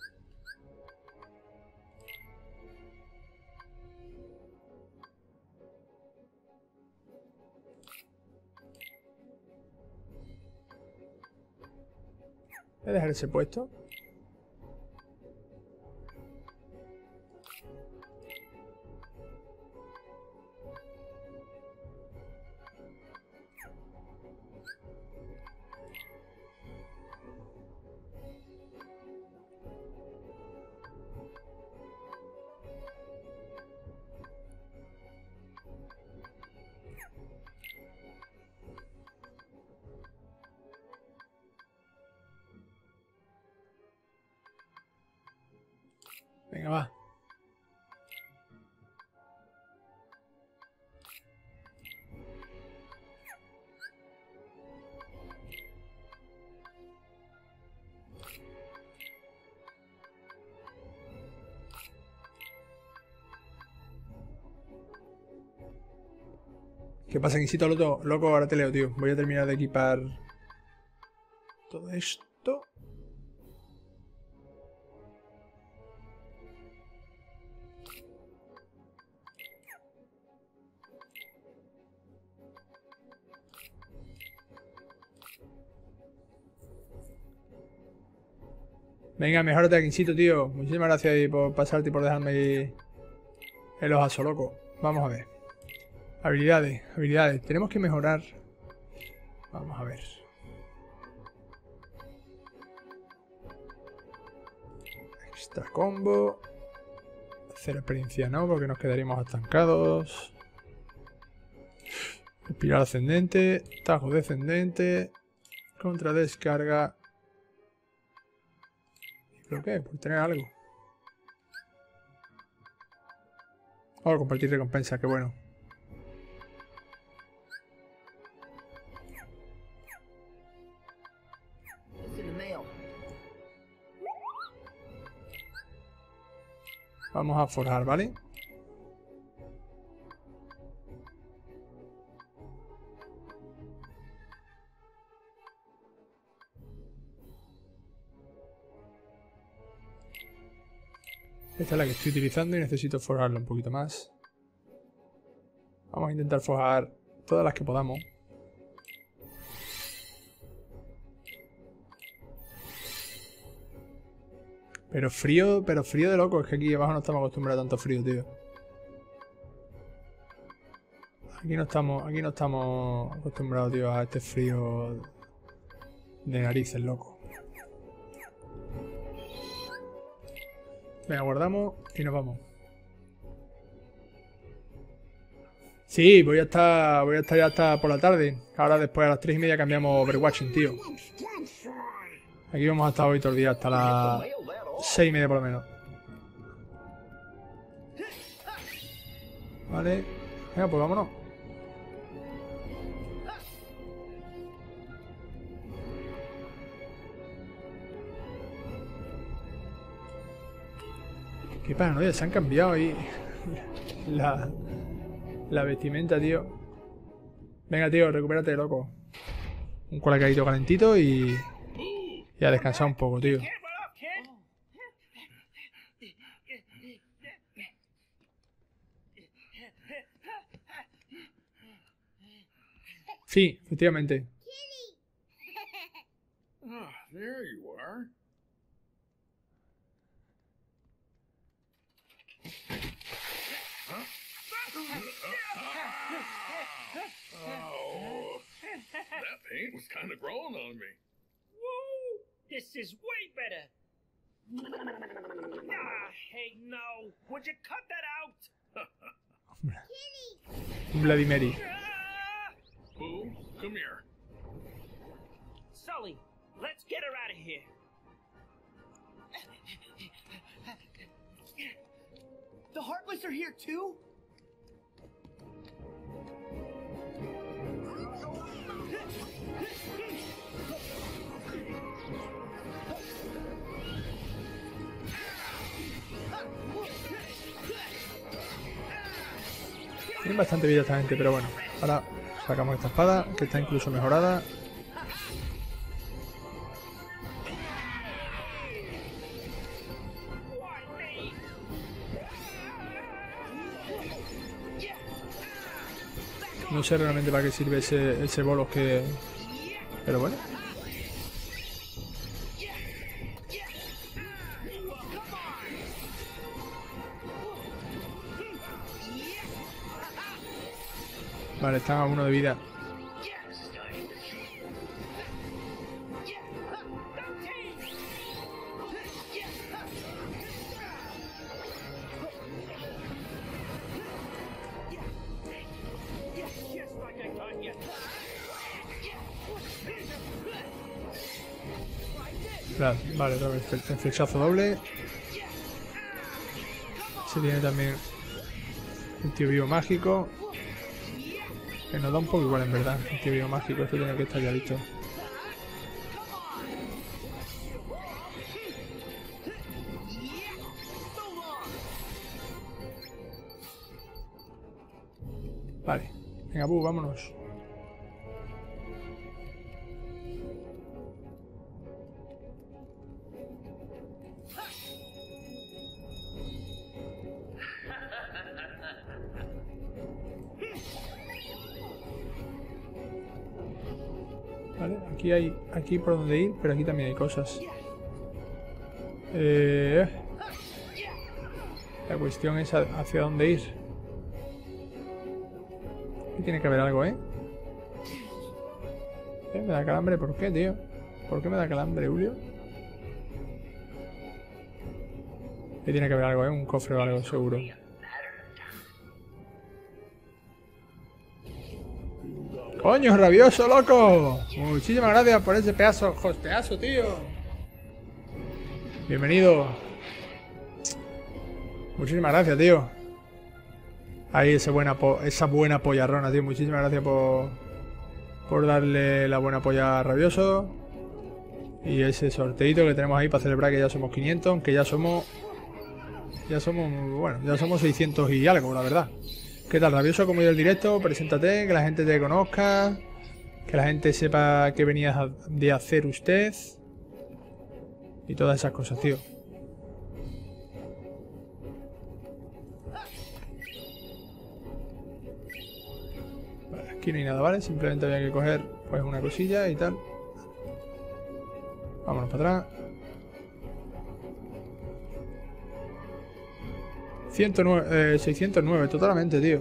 Voy a dejar ese puesto. Venga, va. ¿Qué pasa, Quisito Loco? Loco, ahora te leo, tío. Voy a terminar de equipar todo esto. Venga, mejorate, Quinchito, tío. Muchísimas gracias por pasarte y por dejarme el ojazo, loco. Vamos a ver. Habilidades, habilidades. Tenemos que mejorar Vamos a ver. Extra combo. Cero experiencia no, porque nos quedaríamos estancados. Espiral ascendente. Tajo descendente. Contra descarga. ¿Por qué? Por tener algo. Oh, compartir recompensa, qué bueno. Vamos a forjar, ¿vale? Esta es la que estoy utilizando y necesito forjarla un poquito más. Vamos a intentar forjar todas las que podamos. Pero frío, pero frío de loco. Es que aquí abajo no estamos acostumbrados a tanto frío, tío. Aquí no estamos, aquí no estamos acostumbrados, tío, a este frío de narices, loco. Venga, guardamos y nos vamos. Sí, voy a estar, voy a estar ya hasta por la tarde. Ahora después a las tres y media cambiamos Overwatch, tío. Aquí vamos a estar hoy todo el día hasta la... Seis y media por lo menos. Vale. Venga, pues vámonos. Qué paranoia, se han cambiado ahí la, la vestimenta, tío. Venga, tío, recupérate, loco. Un colacadito calentito y... y a descansar un poco, tío. Sí, efectivamente. Vladimiri. Boo, come here. Sully, let's get her out of here. The Heartless are here too? Tienen bastante vida esta gente, pero bueno, ahora sacamos esta espada, que está incluso mejorada. No sé realmente para qué sirve ese, ese bolos que... pero bueno. Vale, están a uno de vida. Claro, vale, otra vez el flechazo doble. Se tiene también el tío vivo mágico. Que nos da un poco igual en verdad, el tío vivo mágico, esto tiene que estar ya listo. Vale, venga, Boo, vámonos. Aquí hay, aquí por donde ir, pero aquí también hay cosas. Eh, la cuestión es hacia dónde ir. Aquí tiene que haber algo, ¿eh? ¿Qué? ¿Me da calambre? ¿Por qué, tío? ¿Por qué me da calambre, Julio? Ahí tiene que haber algo, ¿eh? Un cofre o algo, seguro. ¡Coño, rabioso, loco! Muchísimas gracias por ese pedazo, hosteazo, tío. Bienvenido. Muchísimas gracias, tío. Ahí ese buena po esa buena pollarrona, tío. Muchísimas gracias por, por darle la buena polla a rabioso. Y ese sorteito que tenemos ahí para celebrar que ya somos quinientos, aunque ya somos... Ya somos, bueno, ya somos seiscientos y algo, la verdad. ¿Qué tal, rabioso? ¿Cómo ha ido el directo? Preséntate, que la gente te conozca, que la gente sepa qué venías de hacer usted y todas esas cosas, tío. Vale, aquí no hay nada, ¿vale? Simplemente había que coger pues una cosilla y tal. Vámonos para atrás. ciento nueve, eh, seiscientos nueve, totalmente, tío.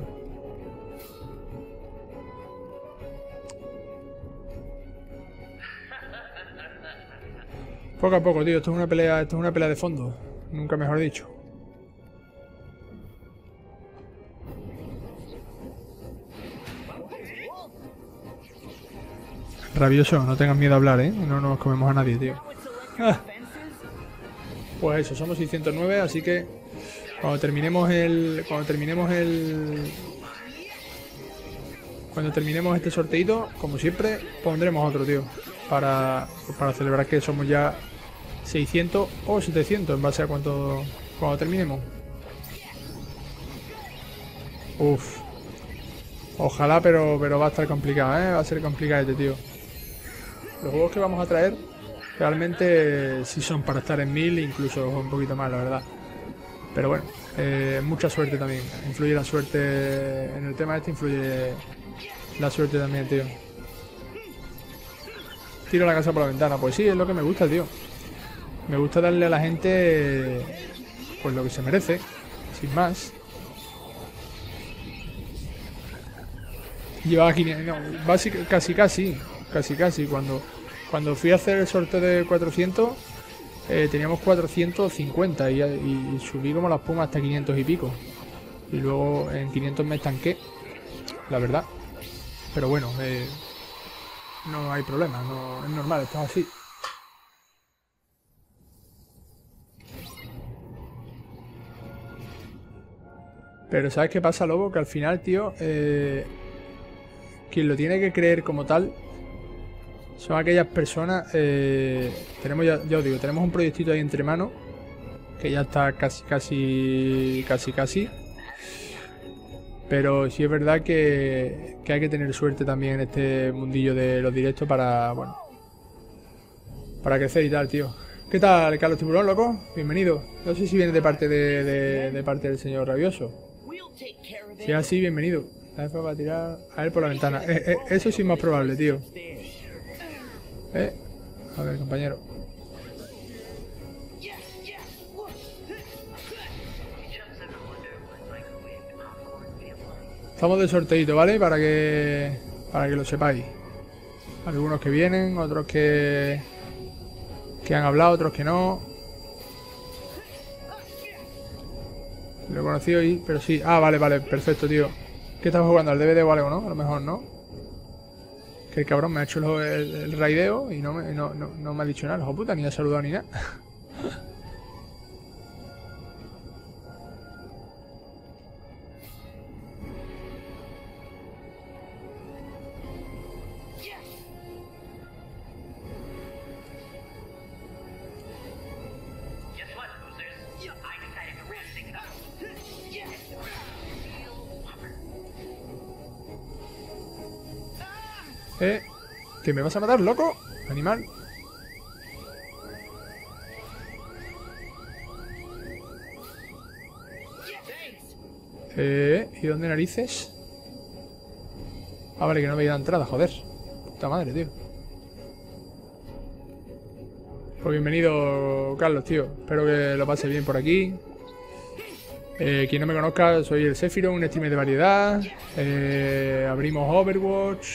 Poco a poco, tío. Esto es una pelea, esto es una pelea de fondo. Nunca mejor dicho. Rabioso, no tengas miedo a hablar, ¿eh? No nos comemos a nadie, tío. Ah. Pues eso, somos seiscientos nueve, así que... Cuando terminemos el... Cuando terminemos el... Cuando terminemos este sorteito, como siempre, pondremos otro, tío. Para, para celebrar que somos ya seiscientos o setecientos, en base a cuánto... Cuando terminemos. Uff. Ojalá, pero, pero va a estar complicado, ¿eh? Va a ser complicado este, tío. Los juegos que vamos a traer, realmente sí son para estar en mil, incluso un poquito más, la verdad. Pero bueno, eh, mucha suerte también. Influye la suerte en el tema este, influye la suerte también, tío. Tiro la casa por la ventana. Pues sí, es lo que me gusta, tío. Me gusta darle a la gente pues lo que se merece, sin más. Llevaba aquí, no, basic, casi casi, casi casi. Cuando, cuando fui a hacer el sorteo de cuatrocientos... Eh, teníamos cuatrocientos cincuenta y, y subí como la espuma hasta quinientos y pico. Y luego en quinientos me estanqué, la verdad. Pero bueno, eh, no hay problema, no, es normal, esto es así. Pero ¿sabes qué pasa, Lobo? Que al final, tío, eh, quien lo tiene que creer como tal... Son aquellas personas, eh, tenemos ya, ya os digo, tenemos un proyectito ahí entre manos, que ya está casi, casi, casi, casi. Pero sí es verdad que, que hay que tener suerte también en este mundillo de los directos para, bueno, para crecer y tal, tío. ¿Qué tal, Carlos Tiburón, loco? Bienvenido. No sé si viene de parte de, de, de parte del señor Rabioso. Si es así, bienvenido. La F va a tirar a él por la ventana. Eh, eh, eso sí es más probable, tío. Eh, a ver, compañero. Estamos de sorteito, ¿vale? Para que para que lo sepáis. Algunos que vienen, otros que que han hablado, otros que no. Lo he conocido y... Pero sí. Ah, vale, vale. Perfecto, tío. ¿Qué estamos jugando? ¿Al D V D o algo, no? A lo mejor, ¿no? Que el cabrón me ha hecho el, el raideo y no me, no, no, no me ha dicho nada, hijo puta, ni ha saludado ni nada. Eh, ¿que me vas a matar, loco? Animal. Eh, ¿y dónde narices? Ah, vale, que no veía la entrada, joder. Puta madre, tío. Pues bienvenido, Carlos, tío. Espero que lo pase bien por aquí. Eh, quien no me conozca, soy el Zephyro, un streamer de variedad. Eh, abrimos Overwatch.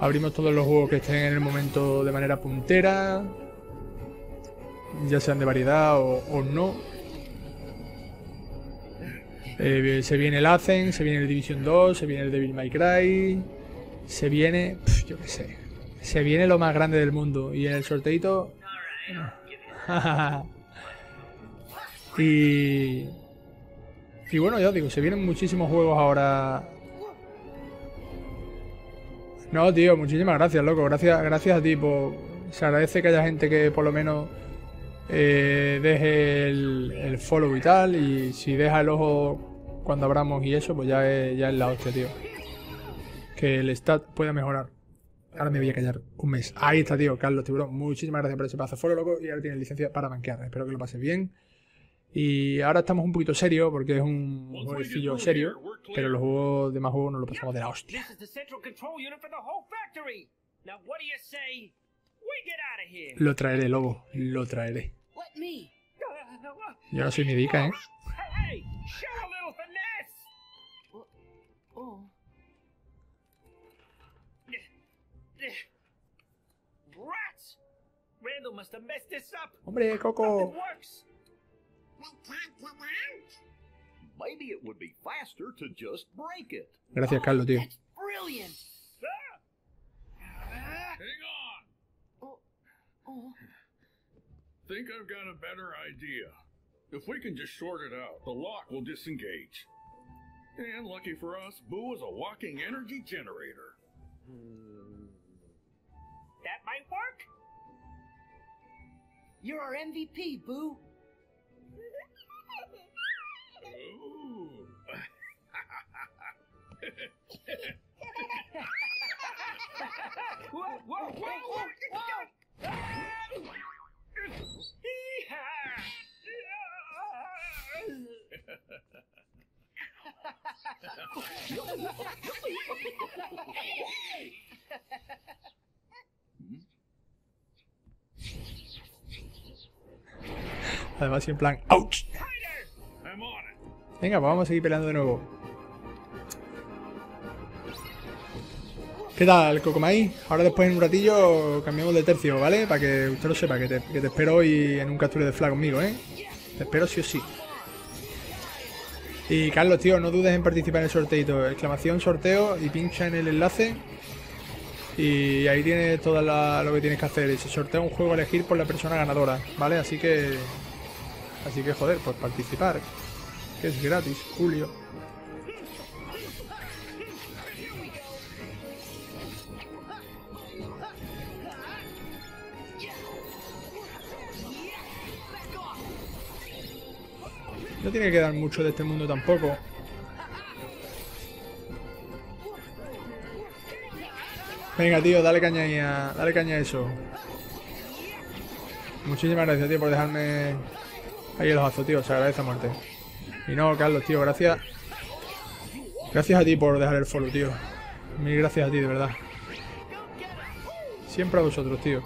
Abrimos todos los juegos que estén en el momento de manera puntera, ya sean de variedad o, o no. Eh, se viene el Ascent, se viene el Division dos, se viene el Devil May Cry, se viene... Pff, yo qué sé. Se viene lo más grande del mundo. Y en el sorteito... y... Y bueno, ya os digo, se vienen muchísimos juegos ahora... No, tío, muchísimas gracias, loco. Gracias, gracias a ti por... Se agradece que haya gente que por lo menos... Eh, deje el, el follow y tal, y si deja el ojo cuando abramos y eso, pues ya es, ya es la hostia, tío. Que el stat pueda mejorar. Ahora me voy a callar un mes. Ahí está, tío, Carlos Tiburón. Muchísimas gracias por ese paso follow, loco. Y ahora tienes licencia para banquear. Espero que lo pases bien. Y ahora estamos un poquito serios, porque es un jueguecillo serio, pero los juegos, demás juegos nos lo pasamos de la hostia. Lo traeré, lobo. Lo traeré. Yo no soy ni dica, ¿eh? Hombre, Coco. Gracias, Carlos, tío. Think I've got a better idea. If we can just short it out, the lock will disengage. And lucky for us, Boo is a walking energy generator. That might work. You're our M V P, Boo. Whoa, whoa, whoa, whoa, whoa. Además, en plan, ¡ouch! Venga, pues vamos a seguir peleando de nuevo. ¿Qué tal, Cocomay? Ahora después en un ratillo cambiamos de tercio, ¿vale? Para que usted lo sepa, que te, que te espero hoy en un capture de flag conmigo, ¿eh? Te espero sí o sí. Y Carlos, tío, no dudes en participar en el sorteito. Exclamación, sorteo y pincha en el enlace. Y ahí tienes todo la, lo que tienes que hacer. Y se sortea un juego a elegir por la persona ganadora, ¿vale? Así que... Así que, joder, pues participar. Que es gratis, Julio. No tiene que quedar mucho de este mundo tampoco. Venga, tío, dale caña ahí a, dale caña a eso. Muchísimas gracias, tío, por dejarme ahí el ojazo, tío. Se agradece a muerte. Y no, Carlos, tío, gracias. Gracias a ti por dejar el follow, tío. Mil gracias a ti, de verdad. Siempre a vosotros, tío.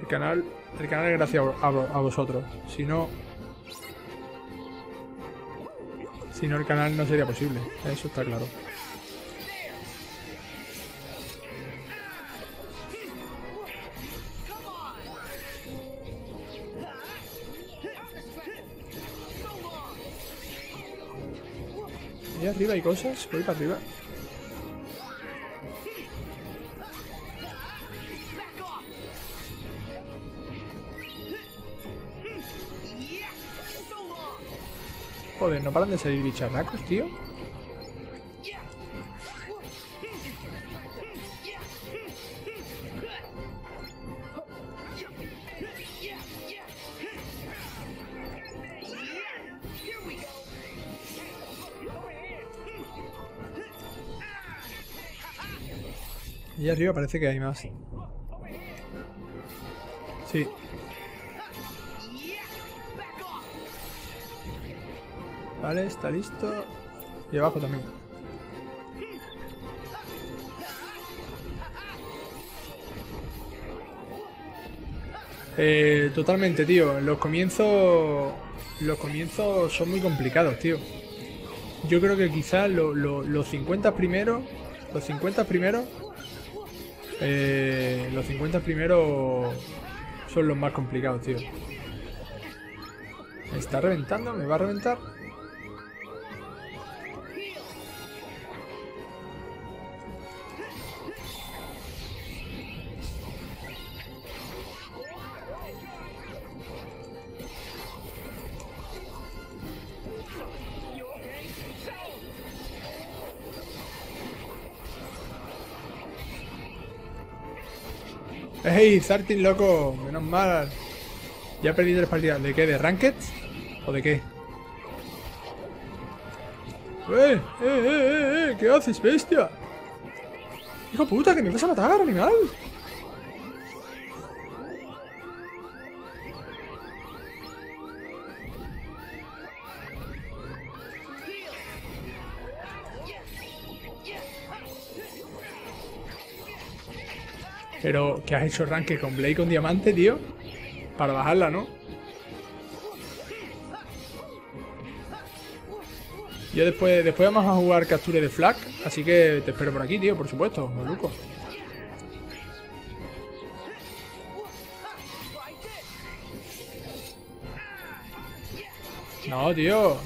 El canal, el canal es gracias a, a, a vosotros. Si no... Si no, el canal no sería posible. Eso está claro. ¿Y arriba hay cosas? Voy para arriba. Joder, no paran de salir bicharracos, tío. Y arriba parece que hay más. Sí. Vale, está listo. Y abajo también. Eh, totalmente, tío. Los comienzos... Los comienzos son muy complicados, tío. Yo creo que quizás lo, lo, los cincuenta primeros... Los cincuenta primeros Eh, los cincuenta primeros son los más complicados, tío. Me está reventando, me va a reventar. ¡Ey, Sartin, loco! Menos mal. Ya perdí tres partidas. ¿De qué? ¿De Ranked? ¿O de qué? ¡Eh, eh, eh, eh! ¿Qué haces, bestia? ¡Hijo puta, que me vas a matar, animal! Pero, ¿qué has hecho ranque con Blade con diamante, tío? Para bajarla, ¿no? Yo después, después vamos a jugar capture de flag, así que te espero por aquí, tío, por supuesto, maluco. No, tío.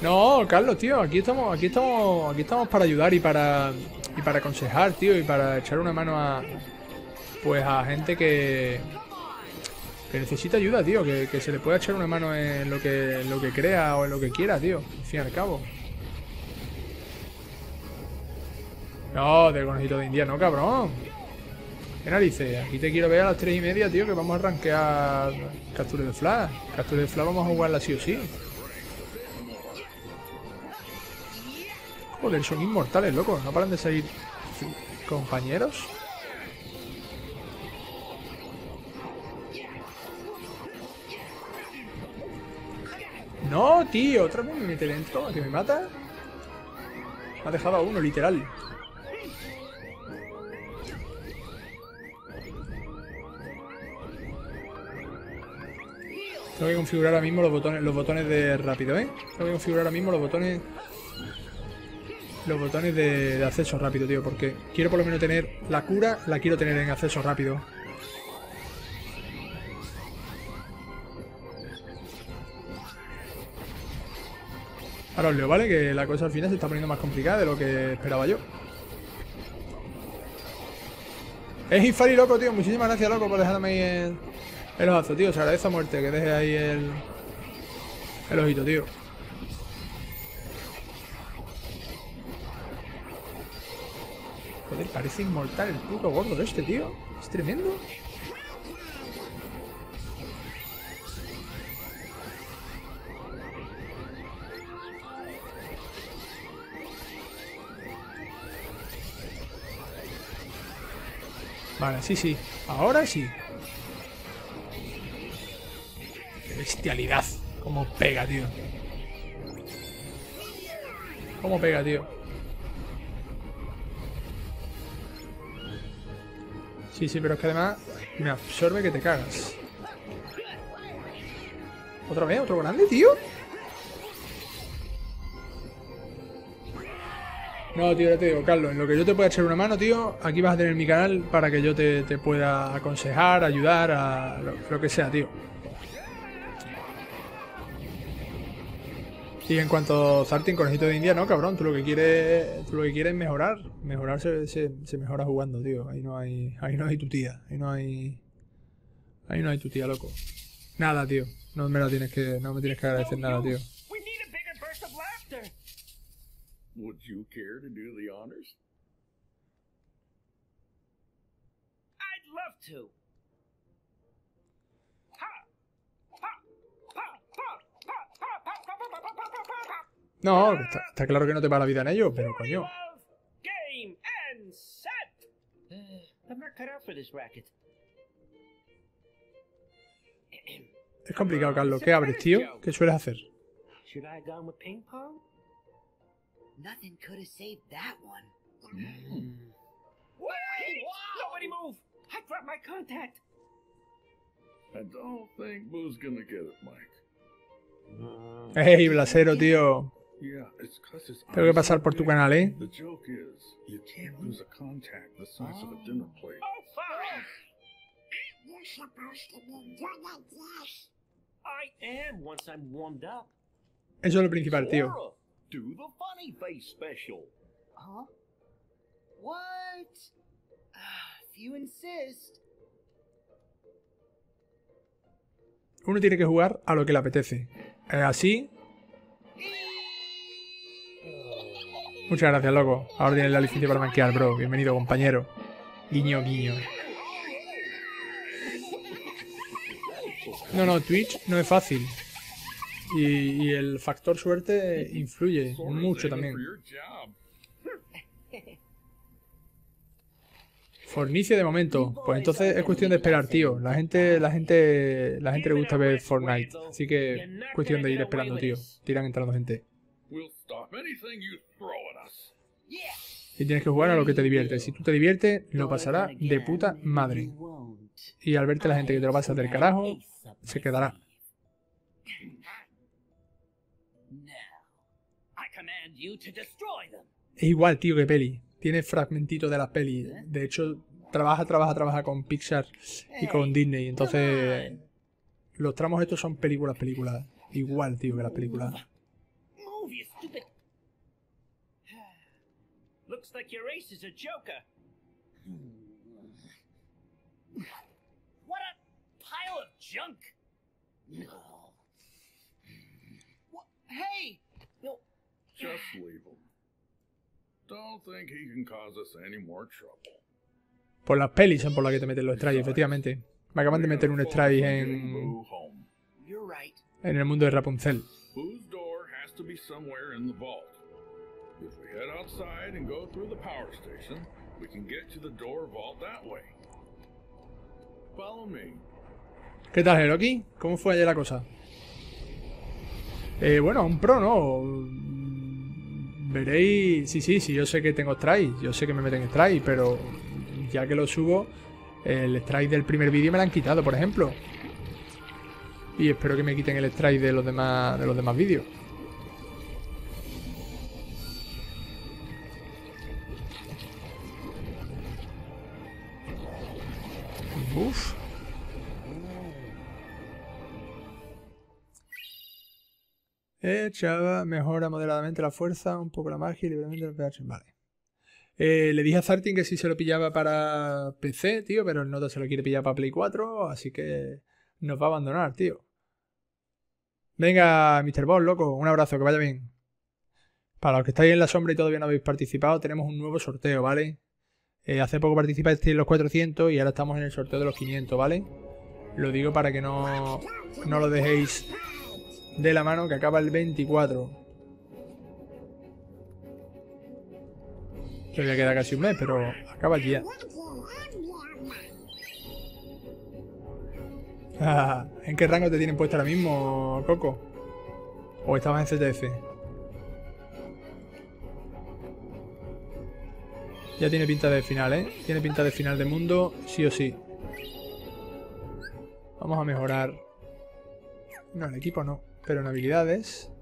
No, Carlos, tío, aquí estamos, aquí estamos, aquí estamos para ayudar y para y para aconsejar, tío, y para echar una mano a pues a gente que, que necesita ayuda, tío, que, que se le pueda echar una mano en lo que, en lo que crea o en lo que quiera, tío, al fin y al cabo. No, del conejito de India, no, cabrón. ¿Qué narices? Aquí te quiero ver a las tres y media, tío, que vamos a rankear captura de flash. Captura de flash vamos a jugarla sí o sí. Joder, son inmortales, loco. No paran de salir compañeros. No, tío, otra vez me mete dentro, que me mata. Me ha dejado a uno, literal. Tengo que configurar ahora mismo los botones, los botones de rápido, ¿eh? Tengo que configurar ahora mismo los botones... Los botones de, de acceso rápido, tío, porque quiero por lo menos tener la cura, la quiero tener en acceso rápido. Ahora os leo, ¿vale? Que la cosa al final se está poniendo más complicada de lo que esperaba yo. Es Infari, loco, tío. Muchísimas gracias, loco, por dejarme ahí el, el ojazo, tío. Se agradece a muerte que deje ahí el, el ojito, tío. Joder, parece inmortal el puto gordo de este, tío. Es tremendo. Vale, sí, sí. Ahora sí. Qué bestialidad. Cómo pega, tío. Cómo pega, tío. Sí, sí, pero es que además me absorbe que te cagas. ¿Otra vez? ¿Otro grande, tío? No, tío, ya te digo, Carlos, en lo que yo te pueda echar una mano, tío, aquí vas a tener mi canal para que yo te, te pueda aconsejar, ayudar, a lo, lo que sea, tío. Y en cuanto a Zartin, conejito de India, no, cabrón, tú lo que quieres, tú lo que quieres es mejorar. Mejorar se, se, se mejora jugando, tío. Ahí no hay. Ahí no hay tu tía. Ahí no hay. Ahí no hay tu tía, loco. Nada, tío. No me lo tienes que. No me tienes que agradecer nada, tío. No, está, está claro que no te va la vida en ello, pero coño. Es complicado, Carlos. ¿Qué abres, tío? ¿Qué sueles hacer? Hey, Blasero, tío. Tengo que pasar por tu canal, ¿eh? Eso es lo principal, tío. Uno tiene que jugar a lo que le apetece. Eh, así. Muchas gracias, loco. Ahora tienes la licencia para manquear, bro. Bienvenido, compañero. Guiño, guiño. No, no, Twitch no es fácil. Y, y el factor suerte influye mucho también. Fornice de momento. Pues entonces es cuestión de esperar, tío. La gente, la gente, la gente le gusta ver Fortnite. Así que es cuestión de ir esperando, tío. Tiran entrando gente. Y tienes que jugar a lo que te divierte. Si tú te diviertes, lo pasará de puta madre. Y al verte la gente que te lo pasa del carajo, se quedará. Es igual, tío, que peli. Tiene fragmentitos de las pelis. De hecho, trabaja, trabaja, trabaja con Pixar y con Disney. Entonces, los tramos estos son películas, películas. Igual, tío, que las películas. Por las pelis son por las que te meten los strikes, efectivamente. Me acaban de meter un strike en... en el mundo de Rapunzel. ¿Qué tal, Heroki? ¿Cómo fue ayer la cosa? Eh, bueno, un pro, ¿no? Veréis... Sí, sí, sí, yo sé que tengo strike. Yo sé que me meten strike, pero... ya que lo subo, el strike del primer vídeo me lo han quitado, por ejemplo. Y espero que me quiten el strike de los demás, de los demás vídeos. Uf. Eh, Chava, mejora moderadamente la fuerza, un poco la magia y libremente el P H. Vale. Eh, le dije a Zartin que sí se lo pillaba para P C, tío, pero el Nota se lo quiere pillar para Play cuatro, así que nos va a abandonar, tío. Venga, mister Boss, loco, un abrazo, que vaya bien. Para los que estáis en la sombra y todavía no habéis participado, tenemos un nuevo sorteo, ¿vale? Eh, hace poco participasteis en los cuatrocientos y ahora estamos en el sorteo de los quinientos, ¿vale? Lo digo para que no, no lo dejéis... de la mano, que acaba el veinticuatro. Todavía queda casi un mes, pero acaba ya. Ah, ¿en qué rango te tienen puesto ahora mismo, Coco? ¿O estabas en C T F? Ya tiene pinta de final, ¿eh? Tiene pinta de final de mundo, sí o sí. Vamos a mejorar. No, el equipo no. Pero en habilidades...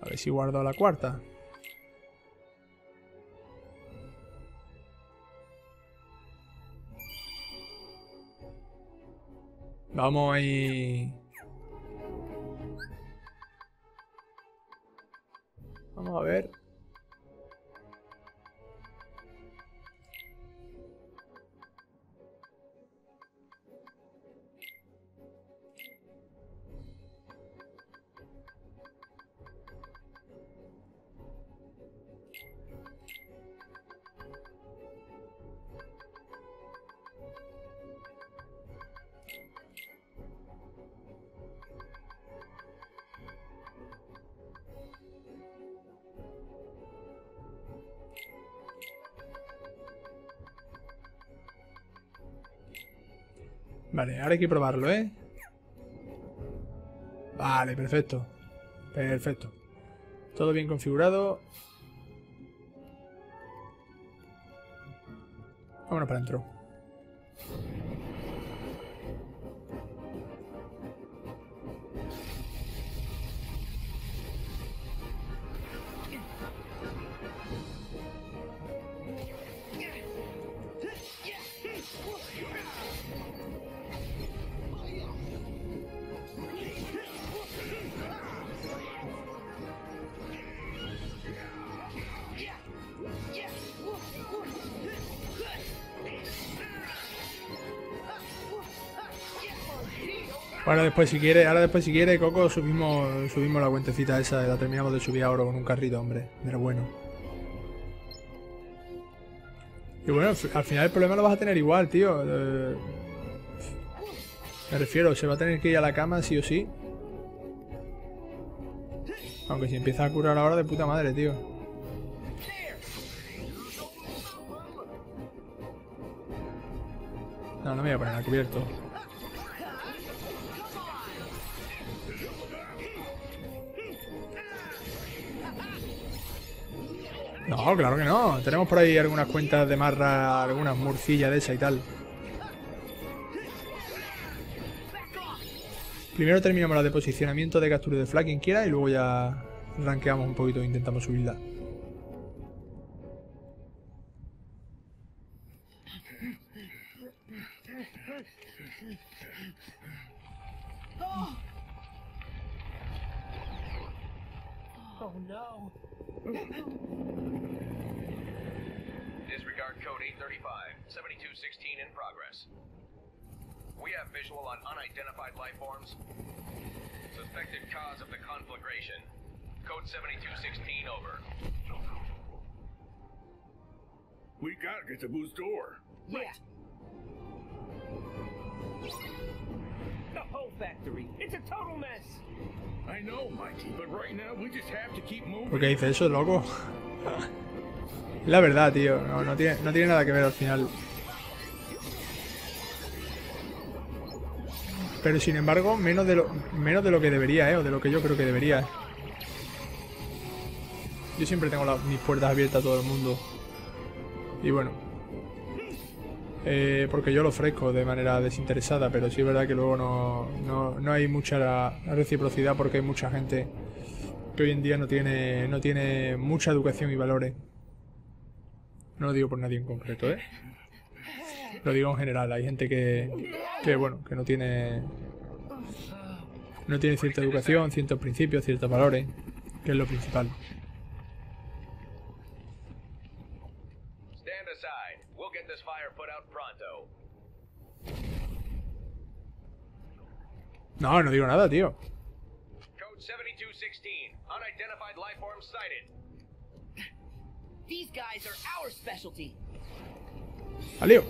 A ver si guardo la cuarta. Vamos ahí. Vamos a ver. Vale, ahora hay que probarlo, ¿eh? Vale, perfecto. Perfecto. Todo bien configurado. Vámonos para adentro. Ahora después si quiere, ahora después si quiere, Coco, subimos subimos la cuentecita esa, la terminamos de subir ahora con un carrito, hombre, pero bueno. Y bueno, al final el problema lo vas a tener igual, tío. Eh, me refiero, se va a tener que ir a la cama sí o sí. Aunque si empieza a curar ahora de puta madre, tío. No, no me voy a poner a cubierto. No, claro que no. Tenemos por ahí algunas cuentas de marra, algunas murcillas de esa y tal. Primero terminamos la de posicionamiento de captura de flag, quien quiera, y luego ya rankeamos un poquito e intentamos subirla. Oh, no. Disregard code eight thirty-five, seventy-two sixteen in progress. We have visual on unidentified life forms. Suspected cause of the conflagration. Code seventy-two sixteen over. We gotta get to Boo's door. Yeah. The whole factory. It's a total mess. ¿Por qué dice eso, loco? La verdad, tío, no, no, tiene, no tiene nada que ver al final. Pero sin embargo, menos de lo, menos de lo que debería, ¿eh? O de lo que yo creo que debería. Yo siempre tengo la, mis puertas abiertas a todo el mundo. Y bueno. Eh, porque yo lo ofrezco de manera desinteresada, pero sí es verdad que luego no, no, no hay mucha reciprocidad porque hay mucha gente que hoy en día no tiene, no tiene mucha educación y valores. No lo digo por nadie en concreto, ¿eh? Lo digo en general, hay gente que, que bueno, que no tiene, no tiene cierta educación, ciertos principios, ciertos valores, que es lo principal. No, no digo nada, tío. Code seventy-two sixteen, unidentified life form sighted. These guys are our specialty. Al lío.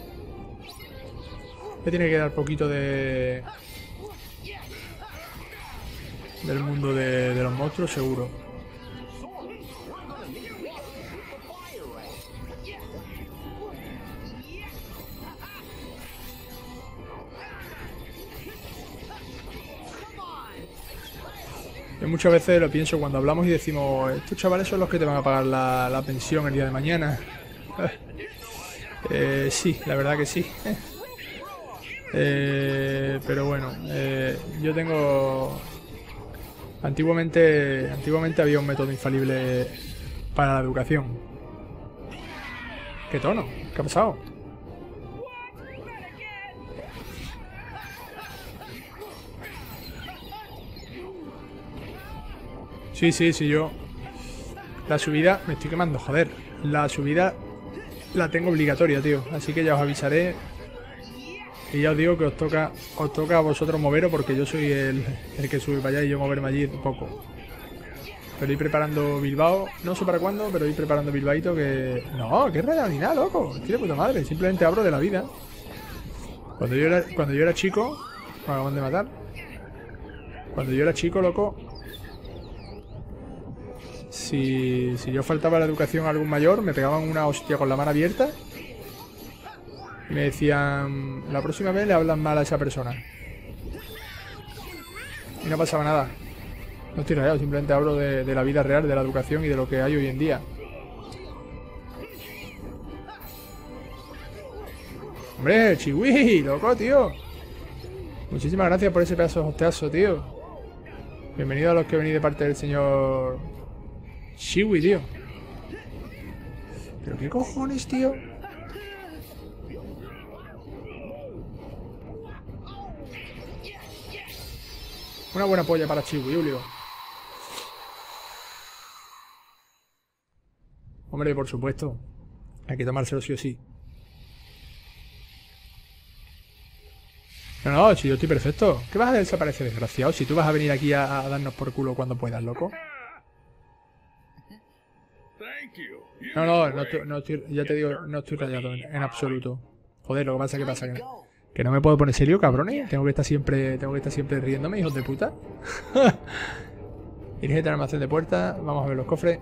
Me tiene que dar poquito de del mundo de, de los monstruos, seguro. Yo muchas veces lo pienso cuando hablamos y decimos, estos chavales son los que te van a pagar la, la pensión el día de mañana. eh, sí, la verdad que sí. eh, pero bueno, eh, yo tengo... Antiguamente, antiguamente había un método infalible para la educación. ¿Qué tono? ¿Qué ha pasado? Sí, sí, sí, yo... La subida... Me estoy quemando, joder. La subida la tengo obligatoria, tío. Así que ya os avisaré. Y ya os digo que os toca os toca a vosotros moveros porque yo soy el, el que sube para allá y yo moverme allí un poco. Pero ir preparando Bilbao. No sé para cuándo, pero ir preparando Bilbaíto que... No, qué raya ni nada, loco. Estoy de puta madre. Simplemente hablo de la vida. Cuando yo era, cuando yo era chico... Me acaban de matar. Cuando yo era chico, loco... Si, si yo faltaba la educación a algún mayor, me pegaban una hostia con la mano abierta Me decían, la próxima vez le hablan mal a esa persona. Y no pasaba nada. No estoy rayado, simplemente hablo de, de la vida real, de la educación y de lo que hay hoy en día. Hombre, chiwi, loco, tío. Muchísimas gracias por ese pedazo de hosteazo, tío. Bienvenido a los que venís de parte del señor... Chiwi, tío. Pero qué cojones, tío. Una buena polla para Chiwi, yo digo. Hombre, por supuesto. Hay que tomárselo sí o sí. No, no, si yo estoy perfecto. ¿Qué vas a desaparecer, desgraciado? Si tú vas a venir aquí a, a darnos por culo cuando puedas, loco. No, no, no, estoy, no estoy, ya te digo, no estoy rayado en, en absoluto. Joder, lo que pasa, ¿qué pasa? Que no, que no me puedo poner serio, cabrones. Tengo que estar siempre, tengo que estar siempre riéndome, hijos de puta. Dirigente al almacén de puertas, vamos a ver los cofres.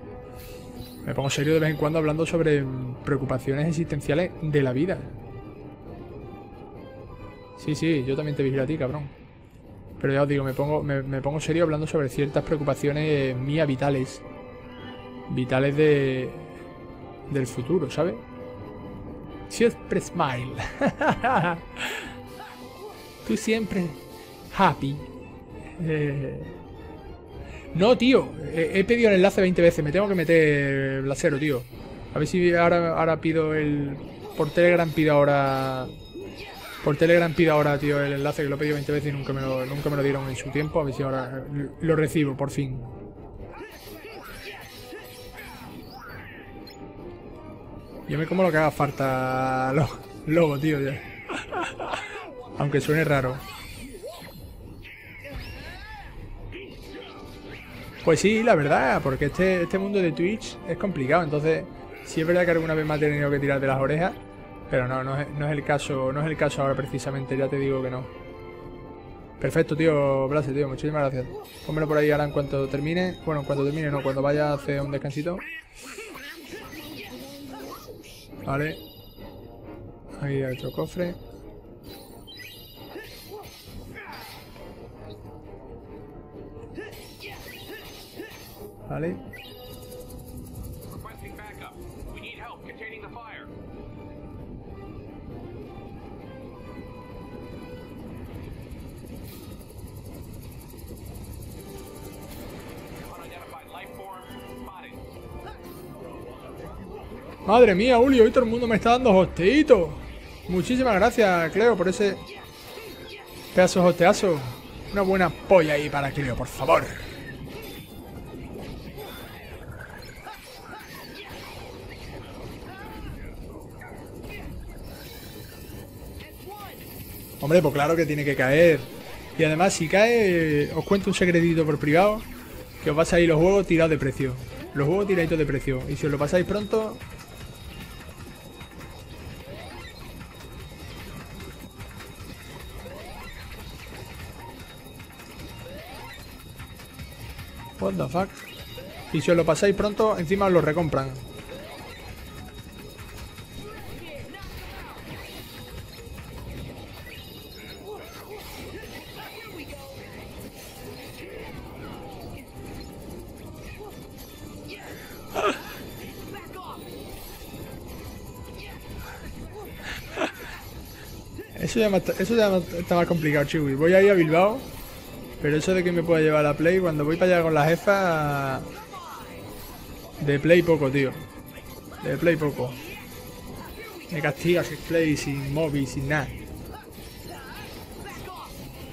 Me pongo serio de vez en cuando hablando sobre preocupaciones existenciales de la vida. Sí, sí, yo también te vigilo a ti, cabrón. Pero ya os digo, me pongo, me, me pongo serio hablando sobre ciertas preocupaciones mías vitales. Vitales de... del futuro, ¿sabes? Siempre smile. Tú siempre happy. Eh... No, tío. He, he pedido el enlace veinte veces. Me tengo que meter blasero, tío. A ver si ahora, ahora pido el... Por Telegram pido ahora... Por Telegram pido ahora, tío, el enlace que lo he pedido veinte veces y nunca me lo, nunca me lo dieron en su tiempo. A ver si ahora lo recibo, por fin. Yo me como lo que haga falta lo, lobo, tío, ya. Aunque suene raro. Pues sí, la verdad, porque este, este mundo de Twitch es complicado. Entonces, sí es verdad que alguna vez me ha tenido que tirar de las orejas. Pero no, no es, no es el caso, no es el caso ahora precisamente, ya te digo que no. Perfecto, tío, Blase, tío, muchísimas gracias. Pónmelo por ahí ahora en cuanto termine. Bueno, en cuanto termine, no, cuando vaya a hacer un descansito. Vale. Ahí hay otro cofre. Vale. Madre mía, Uli, hoy todo el mundo me está dando hosteito. Muchísimas gracias, Cleo, por ese pedazo de hosteazo. Una buena polla ahí para Cleo, por favor. Hombre, pues claro que tiene que caer. Y además, si cae, os cuento un secretito por privado, que os pasáis los huevos tirados de precio. Los huevos tiraditos de precio. Y si os lo pasáis pronto... What the fuck. Y si os lo pasáis pronto, encima os lo recompran. Eso ya, está, eso ya está más complicado, Chiwi. Voy a ir a Bilbao. Pero eso de que me pueda llevar a Play, cuando voy para allá con la jefa... De Play poco, tío. De Play poco. Me castigas sin Play, sin móvil, sin nada.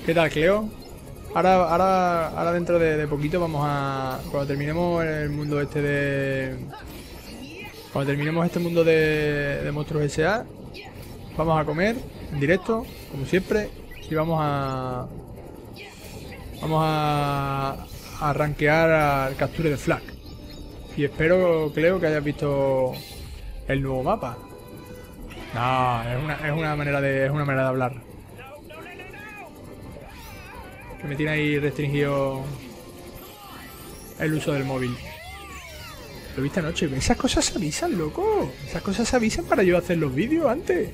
¿Qué tal, Cleo? Ahora, ahora, ahora dentro de, de poquito vamos a... Cuando terminemos el mundo este de... Cuando terminemos este mundo de, de Monstruos S A vamos a comer en directo, como siempre. Y vamos a... Vamos a, a rankear al capture de flag. Y espero, Cleo, que hayas visto el nuevo mapa. No, es una, es una manera de es una manera de hablar. Que me tiene ahí restringido el uso del móvil. Lo viste anoche. Esas cosas se avisan, loco. Esas cosas se avisan para yo hacer los vídeos antes.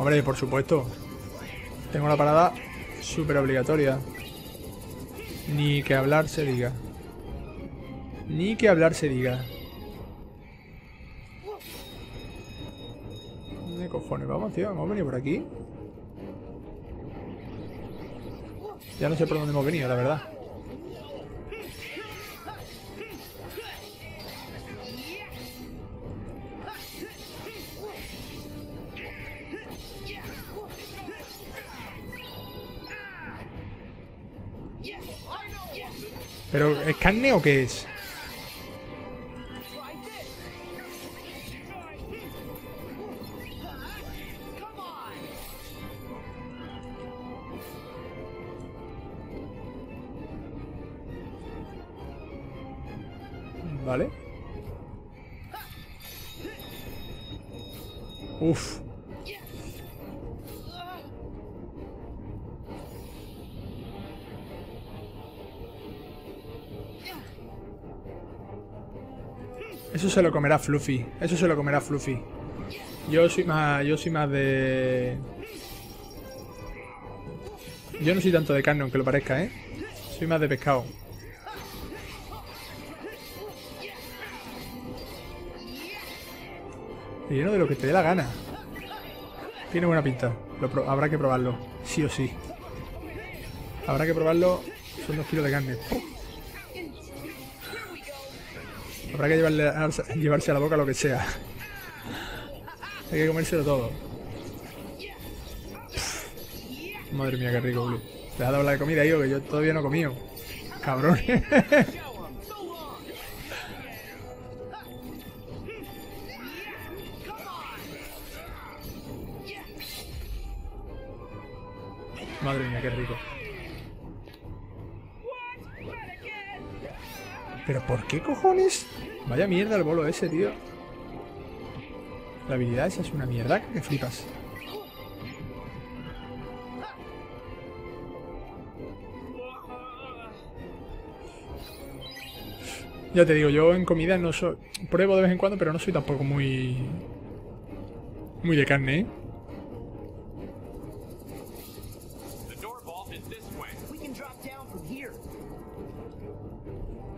Hombre, por supuesto. Tengo la parada súper obligatoria. Ni que hablar se diga. Ni que hablar se diga. ¿Dónde cojones vamos, tío? ¿Hemos venido por aquí? Ya no sé por dónde hemos venido, la verdad. ¿Pero es carne o qué es? Vale. Uf. Eso se lo comerá Fluffy. Eso se lo comerá Fluffy. Yo soy más... Yo soy más de... Yo no soy tanto de carne, aunque lo parezca, ¿eh? Soy más de pescado. Y lleno de lo que te dé la gana. Tiene buena pinta. Lo habrá que probarlo. Sí o sí. Habrá que probarlo. Son dos kilos de carne. ¡Pum! Habrá que llevarle a, llevarse a la boca lo que sea. Hay que comérselo todo. Pff, madre mía, qué rico, Blue. Te has dado la de comida, hijo, que yo todavía no he comido. Cabrón. Madre mía, qué rico. ¿Pero por qué cojones? Vaya mierda el bolo ese, tío. La habilidad esa es una mierda que flipas. Ya te digo, yo en comida no soy... Pruebo de vez en cuando, pero no soy tampoco muy... Muy de carne, ¿eh?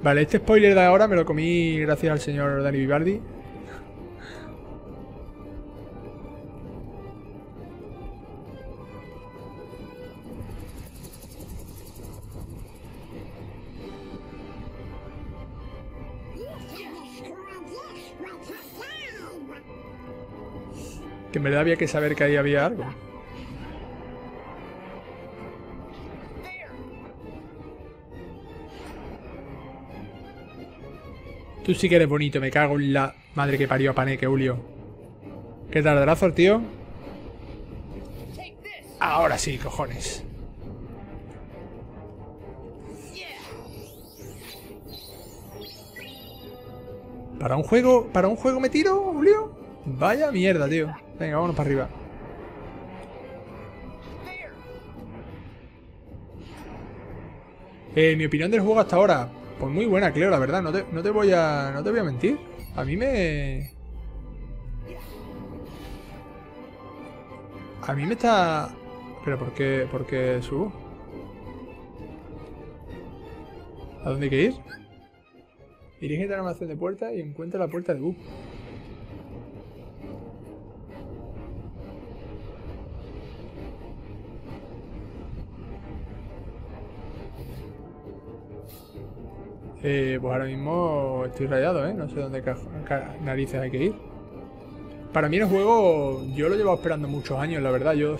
Vale, este spoiler de ahora me lo comí gracias al señor Dani Vivaldi. Que en verdad había que saber que ahí había algo. Tú sí que eres bonito, me cago en la madre que parió a Paneque, Julio. ¿Qué tardarazo, tío? Ahora sí, cojones. ¿Para un juego? ¿Para un juego me tiro, Julio? Vaya mierda, tío. Venga, vámonos para arriba. Eh, mi opinión del juego hasta ahora... Pues muy buena, Cleo, la verdad, no te, no te voy a. No te voy a mentir. A mí me. A mí me está. Pero ¿por qué? ¿Por qué subo? ¿A dónde hay que ir? Dirígete a la almacén de puerta y encuentra la puerta de Boo. Eh, pues ahora mismo estoy rayado, ¿eh? No sé dónde narices hay que ir. Para mí el juego, yo lo he llevado esperando muchos años, la verdad. Yo,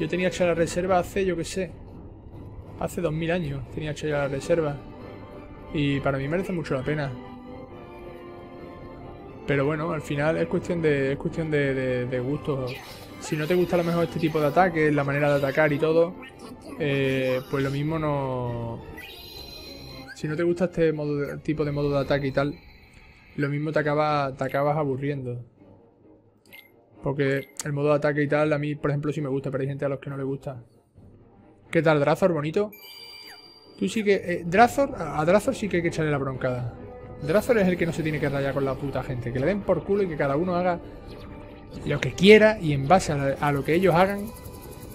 yo tenía hecha la reserva hace, yo qué sé, hace dos mil años tenía hecha ya la reserva. Y para mí merece mucho la pena. Pero bueno, al final es cuestión de, es cuestión de, de, de gusto. Si no te gusta a lo mejor este tipo de ataques, la manera de atacar y todo, eh, pues lo mismo no... Si no te gusta este modo de, tipo de modo de ataque y tal, lo mismo te, acaba, te acabas aburriendo. Porque el modo de ataque y tal, a mí, por ejemplo, sí me gusta, pero hay gente a los que no le gusta. ¿Qué tal, Drazor? ¿Bonito? Tú sí que... Eh, Drazor, a Drazor sí que hay que echarle la broncada. Drazor es el que no se tiene que rayar con la puta gente. Que le den por culo y que cada uno haga lo que quiera y en base a lo que ellos hagan,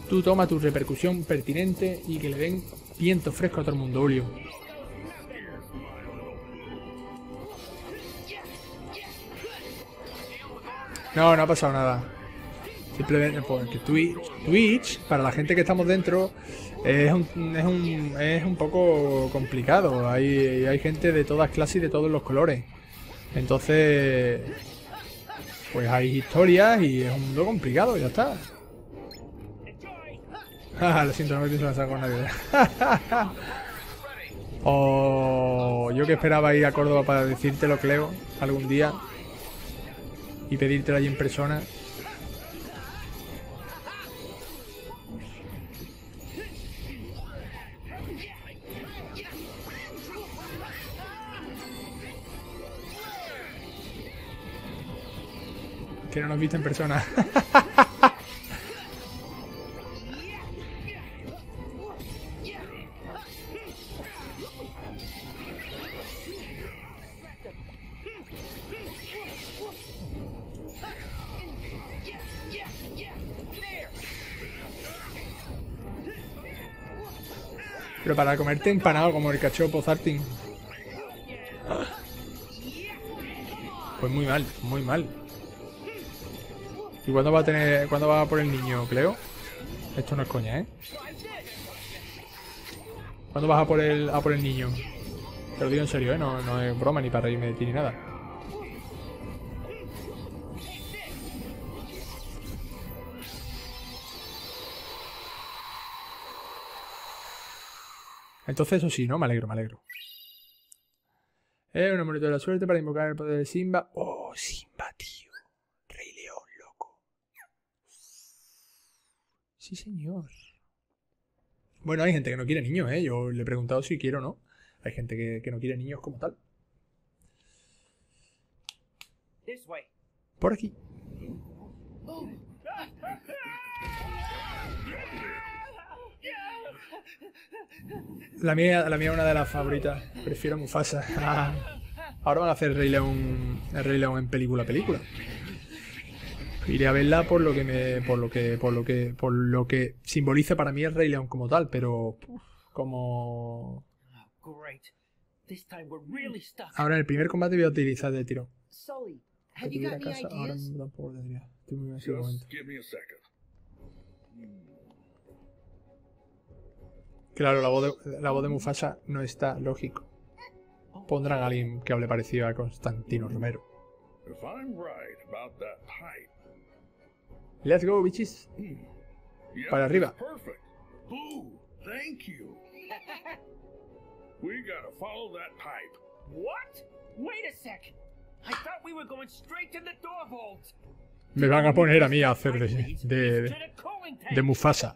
tú toma tu repercusión pertinente y que le den viento fresco a todo el mundo, Julio. No, no ha pasado nada. Simplemente porque Twitch, Twitch, para la gente que estamos dentro, es un, es un, es un poco complicado. Hay, hay gente de todas clases y de todos los colores. Entonces, pues hay historias y es un mundo complicado, ya está. Ah, lo siento, no me pienso lanzar con nadie. Oh, yo que esperaba ir a Córdoba para decírtelo, Cleo, algún día. Y pedírtelo allí en persona. Que no nos viste en persona. Pero para comerte empanado como el cachopo, Zartin. Pues muy mal, muy mal. ¿Y cuándo va a tener, cuándo va por el niño, Cleo? Esto no es coña, ¿eh? ¿Cuándo vas a por el, a por el niño? Te lo digo en serio, ¿eh? No, no es broma ni para reírme de ti ni nada. Entonces eso sí, ¿no? Me alegro, me alegro. Eh, un amuleto de la suerte para invocar el poder de Simba. Oh, Simba, tío. Sí, señor. Bueno, hay gente que no quiere niños, ¿eh? Yo le he preguntado si quiero o no. Hay gente que, que no quiere niños como tal. Por aquí. La mía, la mía es una de las favoritas. Prefiero Mufasa. Ahora van a hacer Rey León, el Rey León en película a película. Iré a verla por lo que me, por lo que, por lo que, por lo que simboliza para mí el Rey León como tal, pero uf, como ahora en el primer combate voy a utilizar de tiro. Que tuviera casa, ahora me tampoco tendría. Estoy muy bien en ese momento. Claro, la voz de, la voz de Mufasa no está lógico. Pondrán a alguien que hable parecido a Constantino Romero. Let's go, bitches. Para arriba. Me van a poner a mí a hacer de, de, de Mufasa.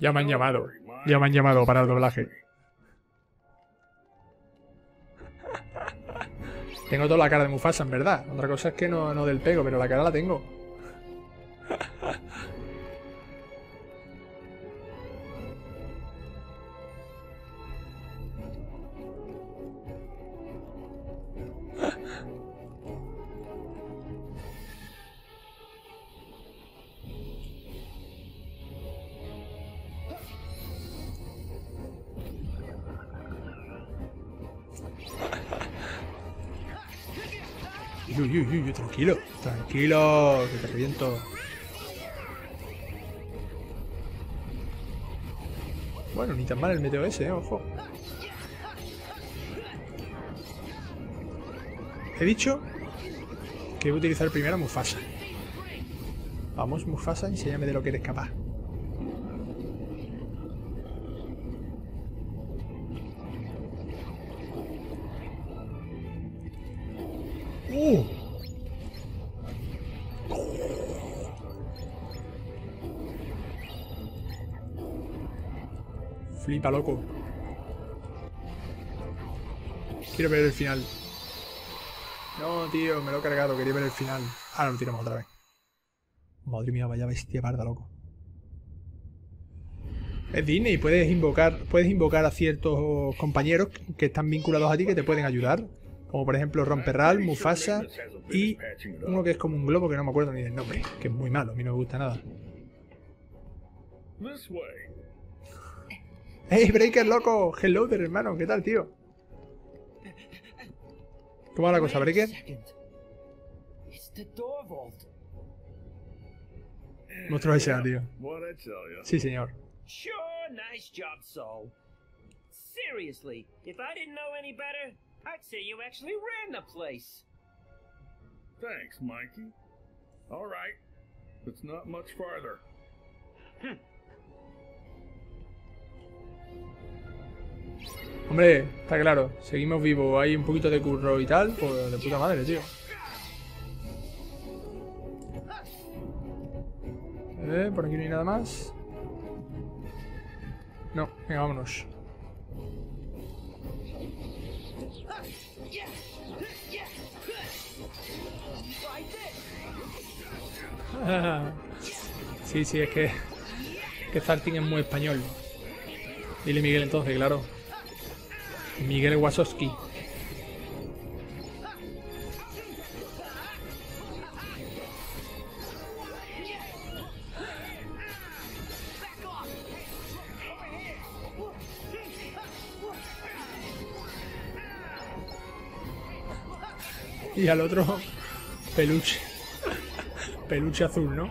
Ya me han llamado. Ya me han llamado para el doblaje. Tengo toda la cara de Mufasa, en verdad. Otra cosa es que no, no del pego, pero la cara la tengo. Uy, uy, uy, tranquilo, tranquilo, que te reviento. Bueno, ni tan mal el meteo ese, eh, ojo. He dicho que voy a utilizar primero a Mufasa. Vamos, Mufasa, enséñame de lo que eres capaz. Uh. Flipa, loco. Quiero ver el final. No, tío, me lo he cargado. Quería ver el final. Ahora lo tiramos otra vez. Madre mía, vaya bestia parda, loco. Es Disney. Puedes invocar, puedes invocar a ciertos compañeros que están vinculados a ti que te pueden ayudar. como por ejemplo Romperral, Mufasa y uno que es como un globo que no me acuerdo ni del nombre, que es muy malo, a mí no me gusta nada. ¡Hey, Breaker, loco! ¡Hello there, hermano! ¿Qué tal, tío? ¿Cómo va la cosa, Breaker? Monstruos S A, tío. Sí, señor. Seriously, if I didn't know any better, I'd say you actually ran the place. Thanks, Mikey. All right, it's not much farther. Hombre, está claro, seguimos vivos, hay un poquito de curro y tal, pues de puta madre, tío. Eh, por aquí no hay nada más. No, venga, vámonos. Sí, sí, es que que Starting es muy español. Dile Miguel entonces, claro. Miguel Wazowski. Y al otro, peluche. Peluche azul, ¿no?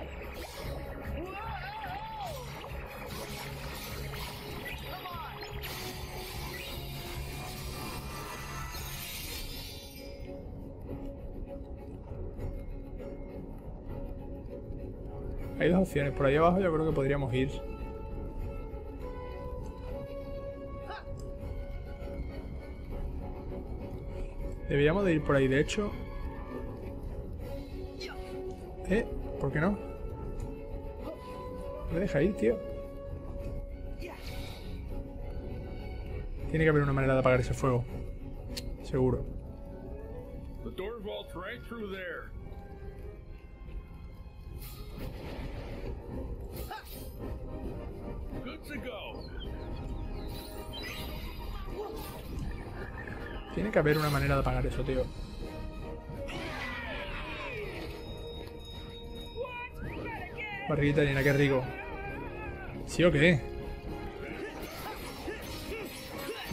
Hay dos opciones. Por ahí abajo yo creo que podríamos ir. Deberíamos de ir por ahí, de hecho. Eh, ¿por qué no? Me deja ir, tío. Tiene que haber una manera de apagar ese fuego. Seguro. Tiene que haber una manera de apagar eso, tío. Barriguita llena, qué rico. ¿Sí o qué?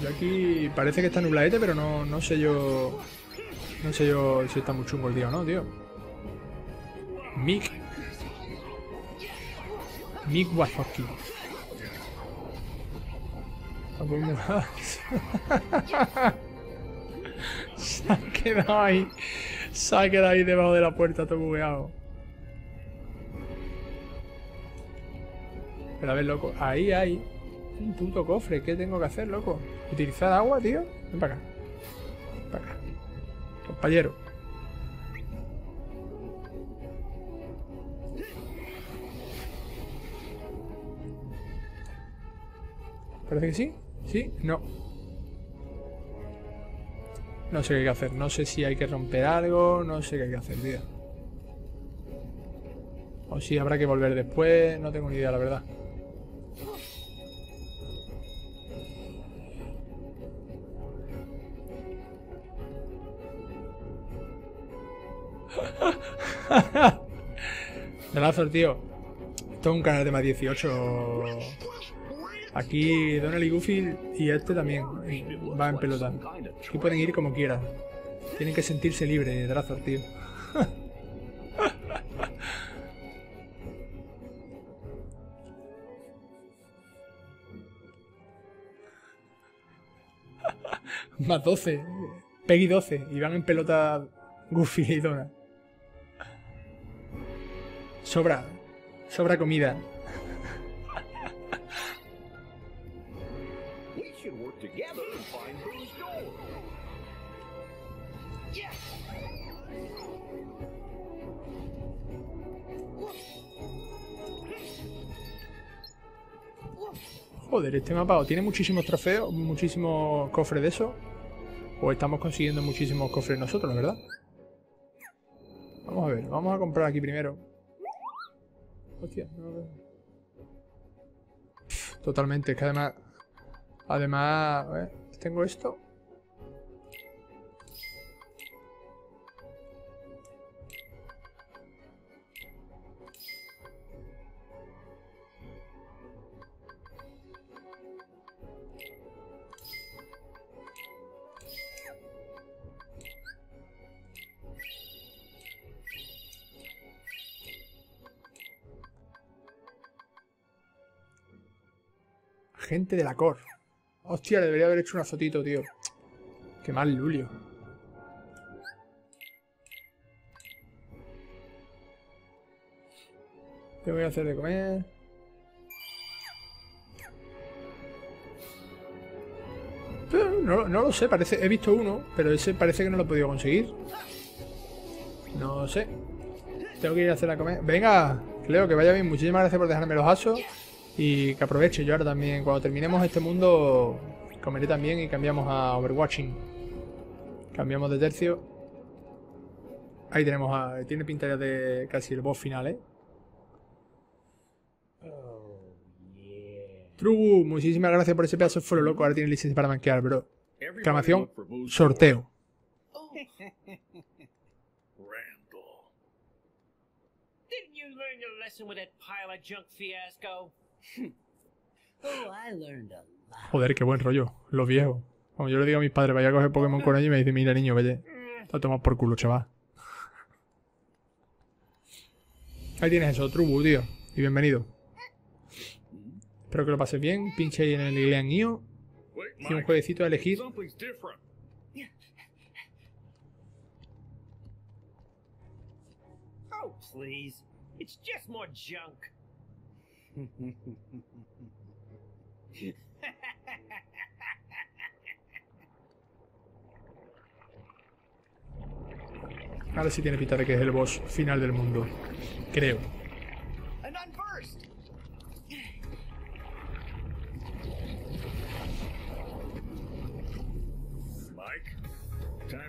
Yo aquí parece que está nublaete, pero no, no sé yo... No sé yo si está muy chungo el día o no, tío. Mick. Mick Wazowski. Está muy mojado. Se ha quedado ahí. Se ha quedado ahí debajo de la puerta todo bugueado. Pero a ver, loco, ahí hay un puto cofre. ¿Qué tengo que hacer, loco? ¿Utilizar agua, tío? Ven para acá. Ven para acá. Compañero. Parece que sí. ¿Sí? No. No sé qué hay que hacer, no sé si hay que romper algo, no sé qué hay que hacer, tío. O si habrá que volver después, no tengo ni idea, la verdad. De lazo, tío. Esto es un canal de más dieciocho. Aquí Donald y Goofy y este también va en pelota. Aquí pueden ir como quieran. Tienen que sentirse libres, Drazor, tío. Más doce. Peggy doce. Y van en pelota Goofy y Donald. Sobra. Sobra comida. Joder, este mapa o tiene muchísimos trofeos, muchísimos cofres de eso, o estamos consiguiendo muchísimos cofres nosotros, la verdad. Vamos a ver, vamos a comprar aquí primero. Hostia, no lo veo. Totalmente, es que además... Además... A ver, tengo esto. Gente de la cor. Hostia, le debería haber hecho un azotito, tío. Qué mal, Lulio. Te voy a hacer de comer. No, no lo sé, parece, he visto uno, pero ese parece que no lo he podido conseguir. No sé. Tengo que ir a hacer la comer. Venga, Cleo, que vaya bien. Muchísimas gracias por dejarme los asos. Y que aproveche. Yo ahora también, cuando terminemos este mundo, comeré también y cambiamos a Overwatching. Cambiamos de tercio. Ahí tenemos a... Tiene pinta ya de casi el boss final, ¿eh? Trubu, muchísimas gracias por ese pedazo de follow, loco. Ahora tiene licencia para manquear, bro. Exclamación, sorteo. Joder, qué buen rollo. Los viejos. Como yo le digo a mis padres, vaya a coger Pokémon con ellos y me dice, mira niño, vete. Te tomas por culo, chaval. Ahí tienes eso, Trubu, tío. Y bienvenido. Espero que lo pases bien. Pinche ahí en el Ilean I O. Hice un jueguecito a elegir. Oh, please. It's just more junk. Ahora sí tiene pinta de que es el boss final del mundo. Creo. An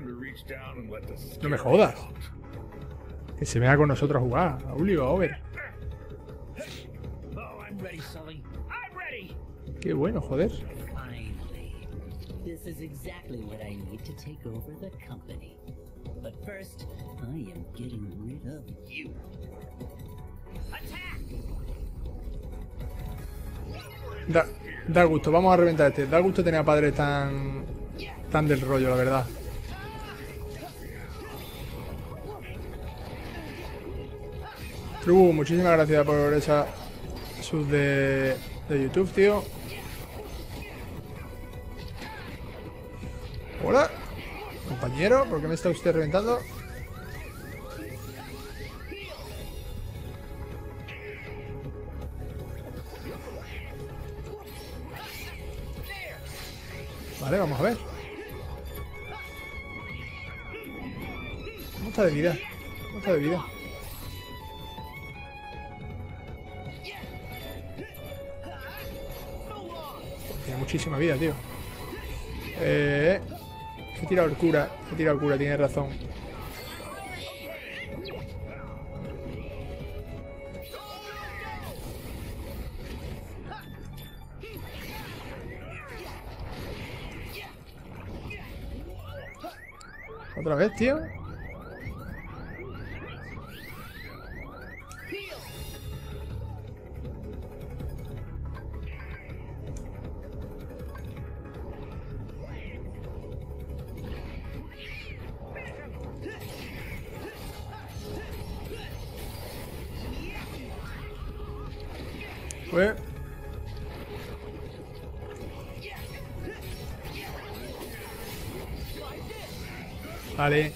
Unversed. No me jodas. Que se venga con nosotros a jugar. A Julio, a Over. Qué bueno, joder. Da, da gusto, vamos a reventar este. Da gusto tener a padres tan... tan del rollo, la verdad. Trubu, muchísimas gracias por esa sub de, de YouTube, tío. Hola, compañero, ¿por qué me está usted reventando? Vale, vamos a ver. ¿Cómo está de vida? ¿Cómo está de vida? Muchísima vida, tío. Eh, he tirado el cura. He tirado el cura, tiene razón. Otra vez, tío. Vale,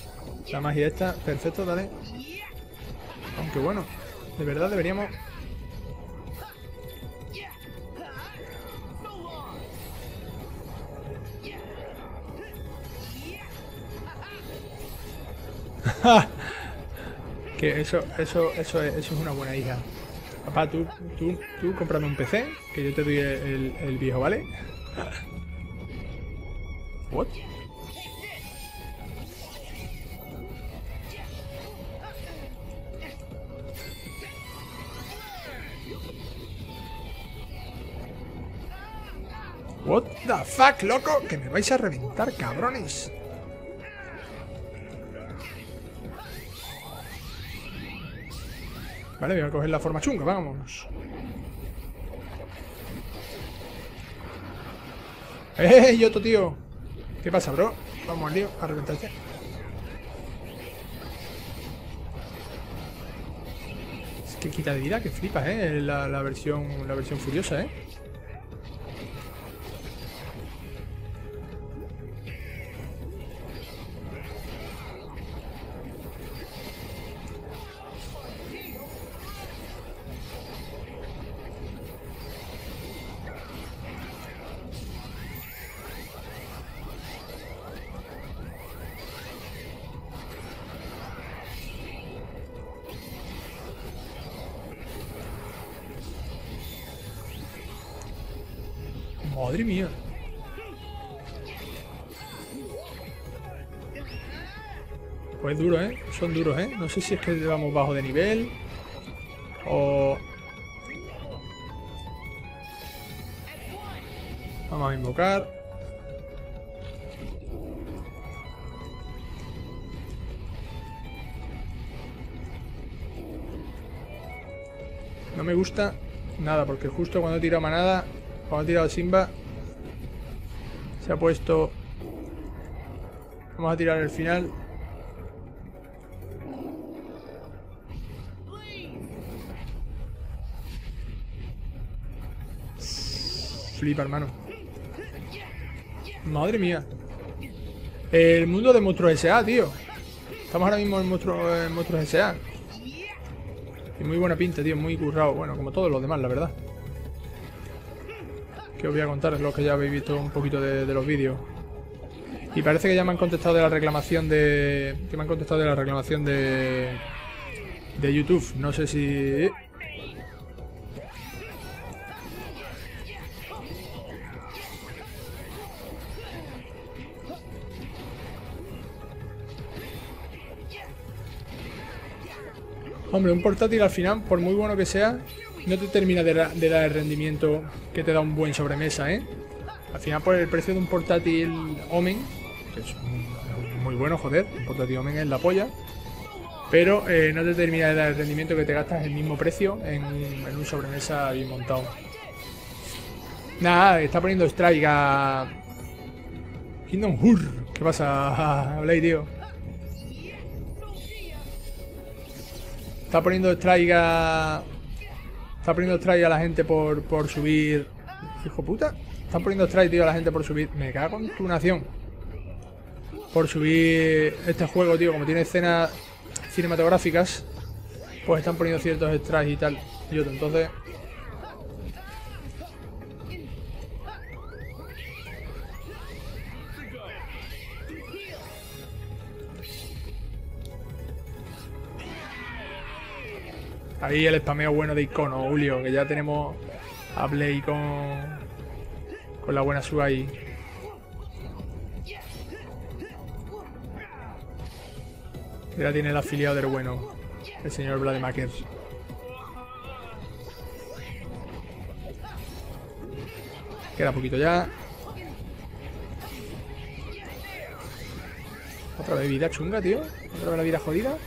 la magia está, perfecto, dale. Aunque bueno, de verdad deberíamos... Que eso, eso, eso es, eso es una buena hija. Papá, tú, tú, tú, cómprame un P C, que yo te doy el, el viejo, ¿vale? What? What the fuck, loco, que me vais a reventar, cabrones. Vale, voy a coger la forma chunga, vámonos. ¡Eh, y otro tío! ¿Qué pasa, bro? Vamos al lío, a reventarte. Es que quita de vida, que flipas, eh, la, la versión, la versión furiosa, eh. Madre mía. Pues duro, ¿eh? Son duros, ¿eh? No sé si es que llevamos bajo de nivel o... Vamos a invocar. No me gusta nada, porque justo cuando he tirado manada, cuando he tirado Simba, se ha puesto... Vamos a tirar el final. Flipa, hermano. Madre mía. El mundo de Monstruos S A, tío. Estamos ahora mismo en Monstruos S A. Y muy buena pinta, tío. Muy currado. Bueno, como todos los demás, la verdad. Que os voy a contar, los que ya habéis visto un poquito de, de los vídeos. Y parece que ya me han contestado de la reclamación de... Que me han contestado de la reclamación de... De YouTube. No sé si... Hombre, un portátil al final, por muy bueno que sea, no te termina de, de dar el rendimiento que te da un buen sobremesa, ¿eh? Al final, por el precio de un portátil Omen, que es muy bueno, joder, un portátil Omen es la polla, pero eh, no te termina de dar el rendimiento que te gastas el mismo precio en, en un sobremesa bien montado. Nada, está poniendo strike a... Kingdom Hearts. ¿Qué pasa, Play, tío? Está poniendo strike a... Está poniendo strike a la gente por, por subir... Hijo puta. Están poniendo strike, tío, a la gente por subir... Me cago en tu nación. Por subir este juego, tío. Como tiene escenas cinematográficas, pues están poniendo ciertos strikes y tal. Y otro, entonces... Ahí el spameo bueno de icono, Julio, que ya tenemos a Play con, con la buena suba ahí. Ya tiene el afiliado del bueno, el señor Vlademaker. Queda poquito ya. Otra vez vida chunga, tío. Otra vez la vida jodida.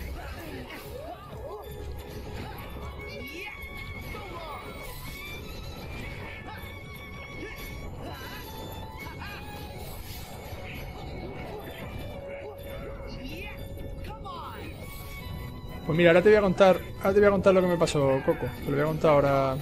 Pues mira, ahora te voy a contar, ahora te voy a contar lo que me pasó, Coco. Te lo voy a contar ahora.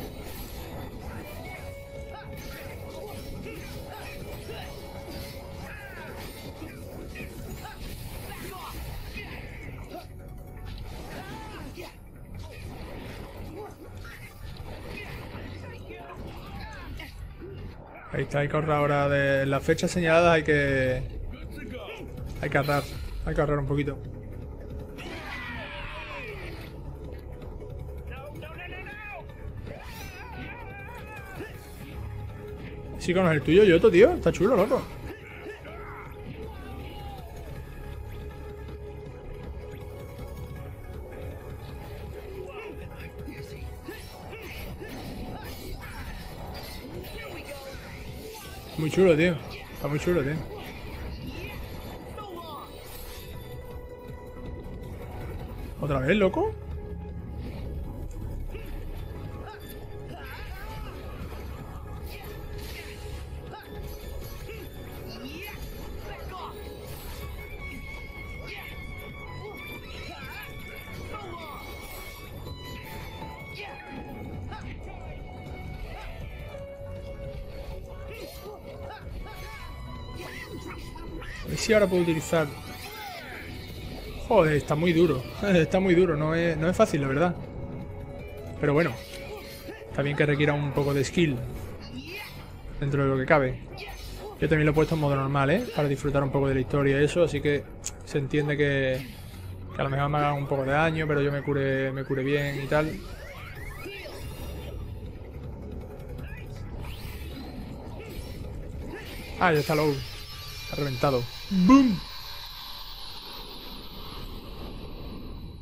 Ahí está, hay que ahorrar ahora de las fechas señaladas, hay que, hay que ahorrar, hay que ahorrar un poquito. Sí, con el tuyo, Yoto, tío. Está chulo, loco. Muy chulo, tío. Está muy chulo, tío. ¿Otra vez, loco? Y ahora puedo utilizar. Joder, está muy duro. Está muy duro, no es, no es fácil, la verdad. Pero bueno, está bien que requiera un poco de skill dentro de lo que cabe. Yo también lo he puesto en modo normal, ¿eh? Para disfrutar un poco de la historia y eso. Así que se entiende que, que a lo mejor me haga un poco de daño, pero yo me cure, me cure bien y tal. Ah, ya está low. Está reventado. ¡Boom!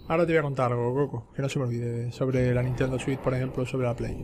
Ahora te voy a contar algo, Coco, que no se me olvide, sobre la Nintendo Switch, por ejemplo, sobre la Play.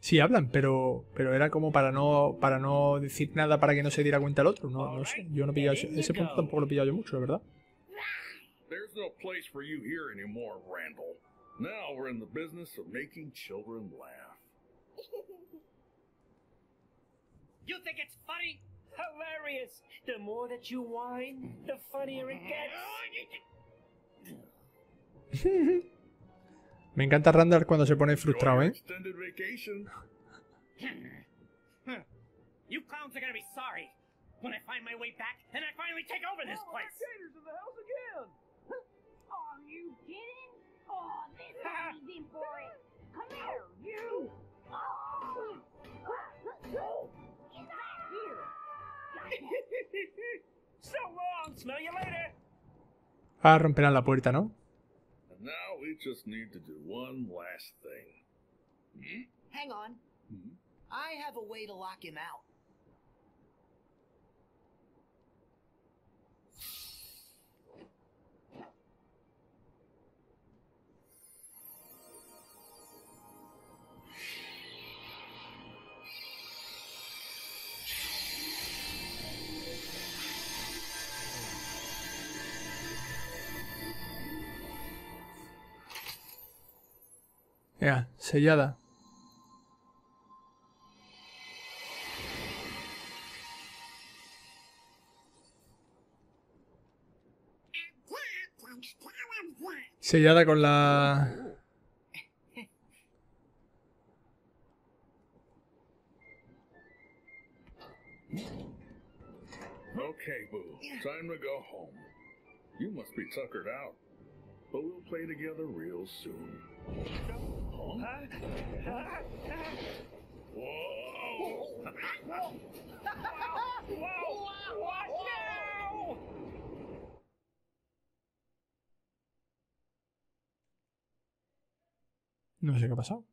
Sí, hablan, pero pero era como para no para no decir nada, para que no se diera cuenta el otro. No, no sé, yo no he pillado ese punto, tampoco lo he pillado yo mucho, la verdad. There's no place for you here anymore, Randall. Now we're in the business of making children laugh. You think it's funny? Hilarious! The more that you whine, the funnier it gets. Me encanta Randall cuando se pone frustrado, ¿eh? You clowns are gonna be sorry when I find my way back and I finally take over this place. Are you kidding? Oh, this has been boring. Come here, you! Oh! Get back here! So long, smell you later! Ah, romperán la puerta, ¿no? And now we just need to do one last thing. Hmm? Hang on. Hmm? I have a way to lock him out. Ya, yeah, sellada. Sellada con la... Okay, Boo. Time to go home. You must be tuckered out. But we'll play together real soon. No sé qué ha pasado.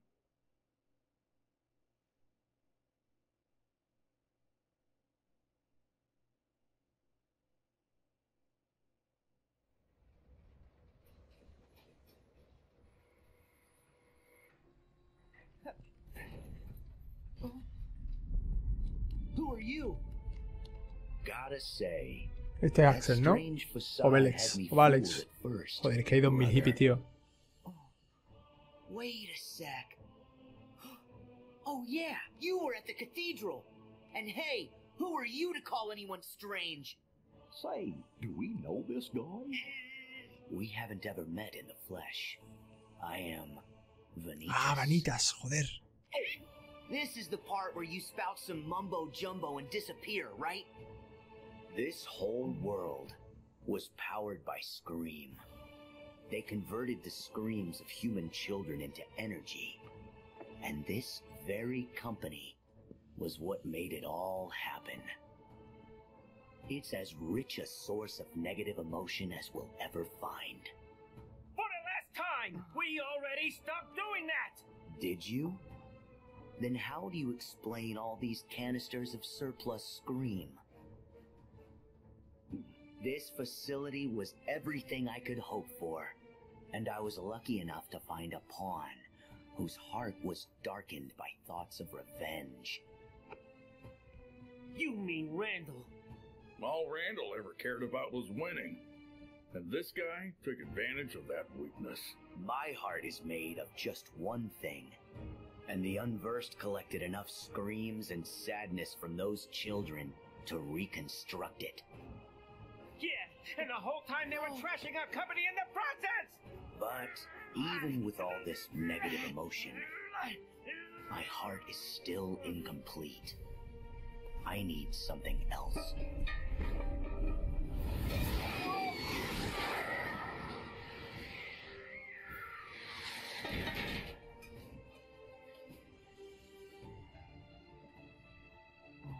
Este es Axel, ¿no? O Belex, o Alex. Joder, es que hay dos mil hippies, tío. Wait a sec. Oh yeah, you were at the cathedral. And hey, who are you to call anyone strange? Say, do we know this guy? We haven't ever met in the flesh. I am Vanitas. Ah, Vanitas, joder. This is the part where you spout some mumbo jumbo and disappear, right? This whole world was powered by Scream. They converted the screams of human children into energy. And this very company was what made it all happen. It's as rich a source of negative emotion as we'll ever find. For the last time, we already stopped doing that! Did you? Then how do you explain all these canisters of surplus Scream? This facility was everything I could hope for, and I was lucky enough to find a pawn whose heart was darkened by thoughts of revenge. You mean Randall? All Randall ever cared about was winning, and this guy took advantage of that weakness. My heart is made of just one thing, and the Unversed collected enough screams and sadness from those children to reconstruct it. Yeah, and the whole time they were trashing our company in the process! But even with all this negative emotion, my heart is still incomplete. I need something else.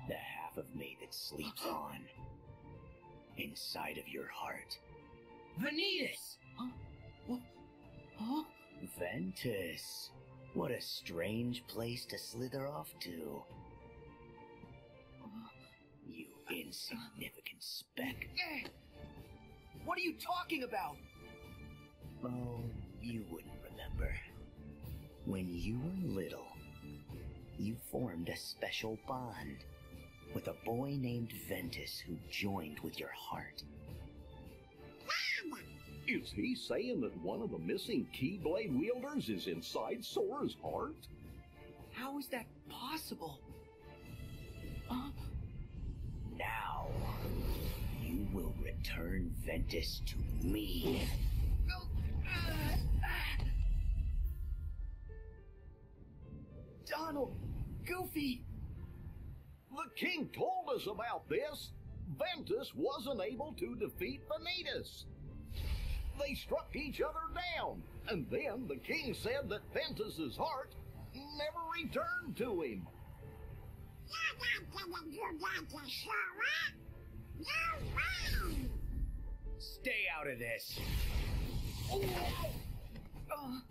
The half of me that sleeps on. Inside of your heart. Vanitas! Huh? What? Huh? Ventus. What a strange place to slither off to. You insignificant speck. What are you talking about? Oh, you wouldn't remember. When you were little, you formed a special bond with a boy named Ventus who joined with your heart. Mom! Is he saying that one of the missing Keyblade wielders is inside Sora's heart? How is that possible? Uh... Now, you will return Ventus to me. Donald! Goofy! The king told us about this. Ventus wasn't able to defeat Vanitas. They struck each other down, and then the king said that Ventus's heart never returned to him. Stay out of this. Oh. Oh.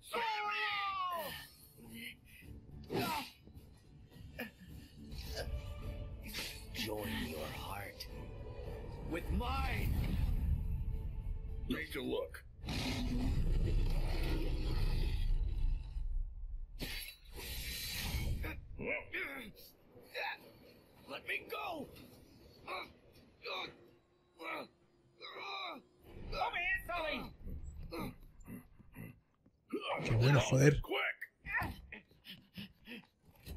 Sorry. Oh. Join your heart with mine. Take a look. Let me go. Over here, Sully. Qué bueno, joder. Boo!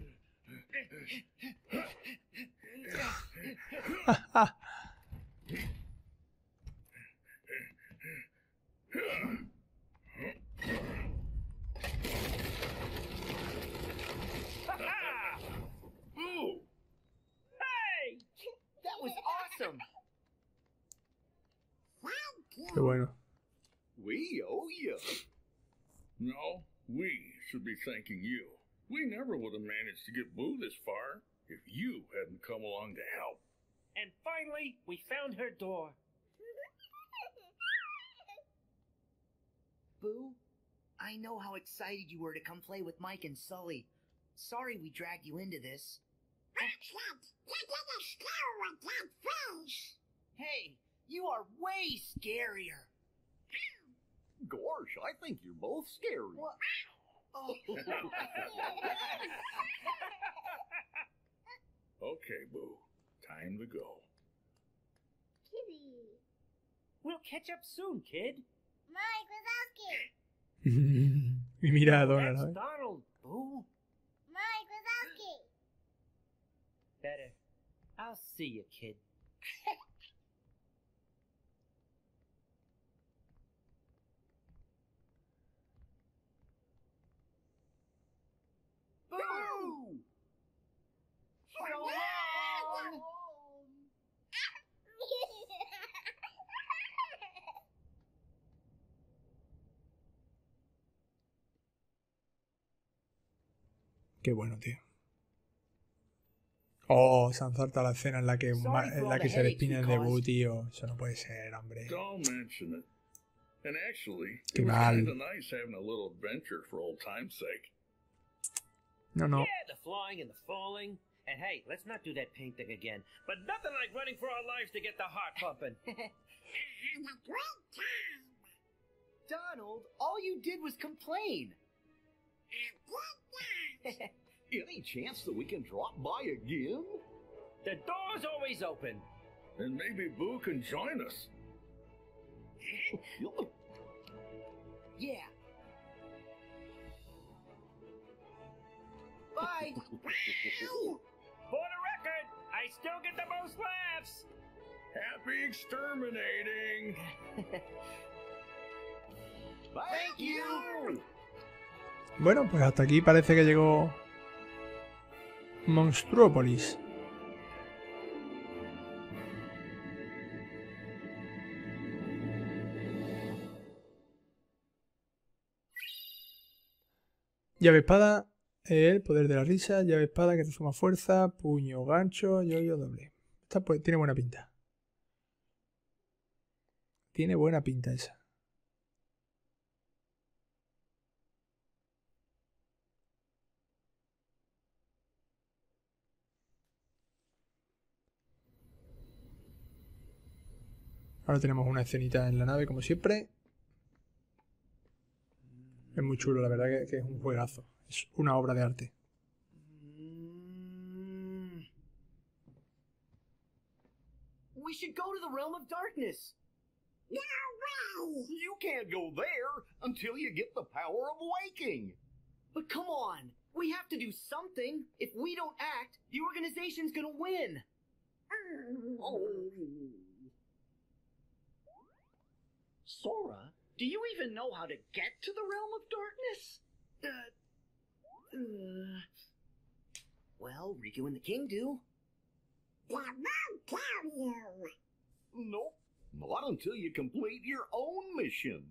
Hey! That was awesome. Qué bueno. We owe you. No, we should be thanking you. We never would have managed to get Boo this far if you hadn't come along to help. And finally, we found her door. Boo, I know how excited you were to come play with Mike and Sully. Sorry we dragged you into this. Hey, you are way scarier. Gosh, I think you're both scary. Well, oh. Okay, Boo. Time to go. Kitty. We'll catch up soon, kid. Mike Wazowski. Y mira a Donald. That's Donald, Boo. Mike Wazowski. Better. I'll see you, kid. Boo! So long! Qué bueno, tío. Oh, se han saltado la escena en la que, en la que se despina el debut, tío. Eso no puede ser, hombre. Qué mal. No, no. Yeah, the flying and the falling. And hey, let's not do that painting again. But nothing like running for our lives to get the heart pumping. Donald, all you did was complain. Any chance that we can drop by again? The door's always open. And maybe Boo can join us. Yeah. Bye. For the record, I still get the most laughs. Happy exterminating. Thank you. Bueno, pues hasta aquí parece que llegó Monstropolis. Llave espada, el poder de la risa, llave espada que te suma fuerza, puño, gancho, yoyo doble. Esta pues tiene buena pinta. Tiene buena pinta esa. Ahora tenemos una escenita en la nave, como siempre. Es muy chulo, la verdad que, que es un juegazo. Es una obra de arte. We should go to the realm of darkness. No, no! You can't go there until you get the power of waking. But come on, we have to do something. If we don't act, the organization's gonna win. Oh. Sora, do you even know how to get to the realm of darkness? Uh, uh, well, Rikku and the King do. They won't tell you. Nope, not until you complete your own mission.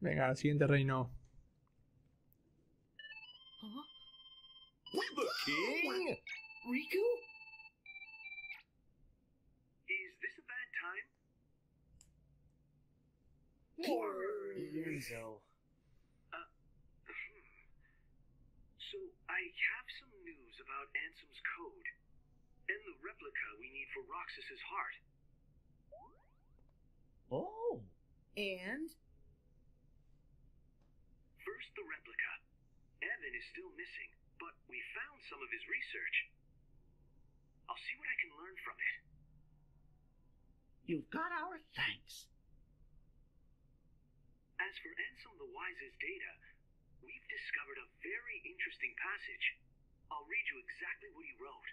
Venga, al siguiente reino. King? Rikku? Is this a bad time? Enzo. Uh, so I have some news about Ansem's code and the replica we need for Roxas's heart. Oh. And? First, the replica. Evan is still missing. But we found some of his research. I'll see what I can learn from it. You've got our thanks. As for Ansem the Wise's data, we've discovered a very interesting passage. I'll read you exactly what he wrote.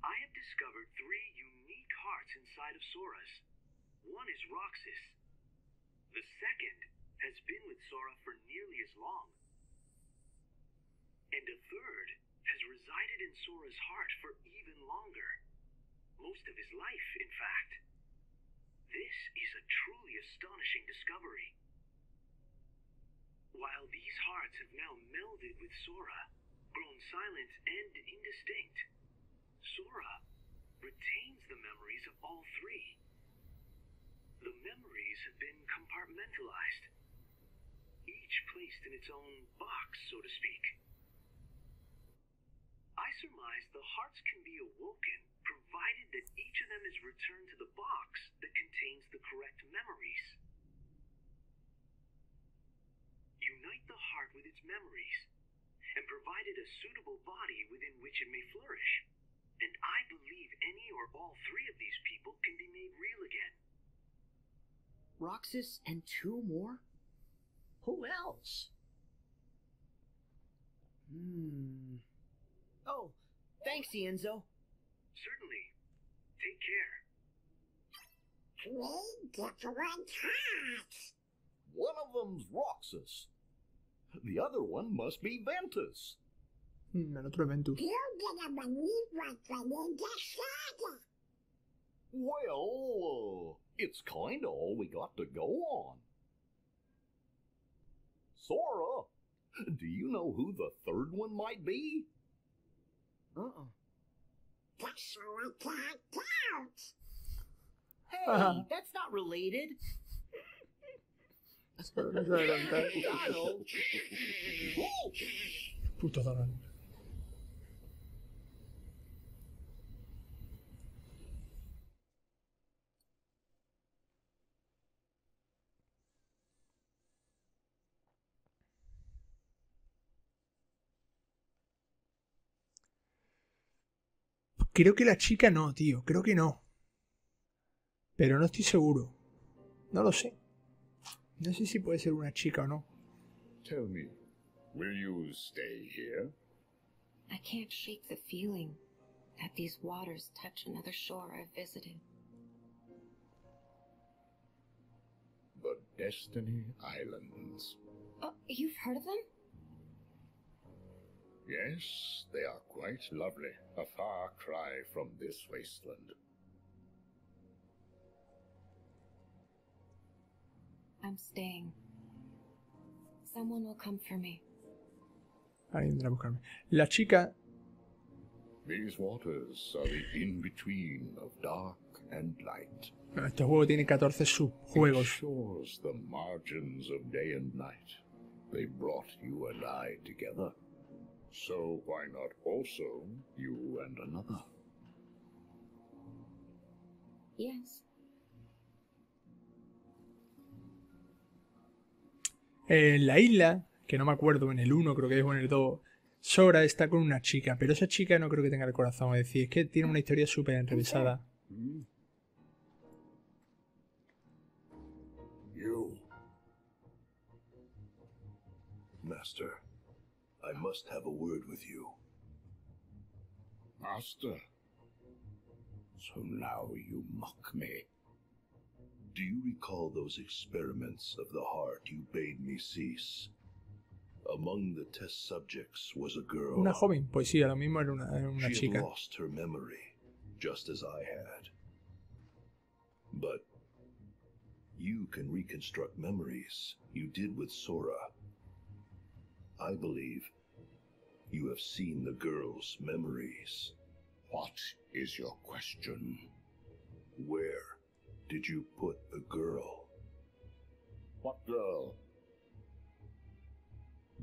I have discovered three unique hearts inside of Sora's. One is Roxas. The second has been with Sora for nearly as long. And a third has resided in Sora's heart for even longer. Most of his life, in fact. This is a truly astonishing discovery. While these hearts have now melded with Sora, grown silent and indistinct, Sora retains the memories of all three. The memories have been compartmentalized, each placed in its own box, so to speak. I surmise the hearts can be awoken, provided that each of them is returned to the box that contains the correct memories. Unite the heart with its memories, and provided a suitable body within which it may flourish. And I believe any or all three of these people can be made real again. Roxas and two more? Who else? Hmm... Oh, thanks, Enzo. Certainly. Take care. Three different hearts. One of them's Roxas. The other one must be Ventus. Mm, el otro Ventus. Well, uh, it's kinda all we got to go on. Sora, do you know who the third one might be? Uh-uh. Hey, that's not related. Donald. Puto Donald. Creo que la chica no, tío. Creo que no. Pero no estoy seguro. No lo sé. No sé si puede ser una chica o no. Tell me, will you stay here? I can't shake the feeling that these waters touch another shore I've visited. The Destiny Islands. Oh, you've heard of them? Yes, they are quite lovely. A far cry from this wasteland. I'm staying. Someone will come for me. Alguien vendrá a buscarme. La chica. These waters are the in between of dark and light. Bueno, este juego tiene catorce subjuegos. Shores the margins of day and night. They brought you and I together. So why not also you and another? Yes. En la isla, que no me acuerdo, en el uno creo que es, o en el dos, Sora está con una chica, pero esa chica no creo que tenga el corazón. Es decir, es que tiene una historia súper enrevesada. You. Master. I must have a word with you. Master? So now you mock me. Do you recall those experiments of the heart you bade me cease? Among the test subjects was a girl. Una joven, pues sí, ahora mismo era una, era una chica. She had lost her memory, just as I had. But you can reconstruct memories you did with Sora. I believe you have seen the girl's memories. What is your question? Where did you put the girl? What girl?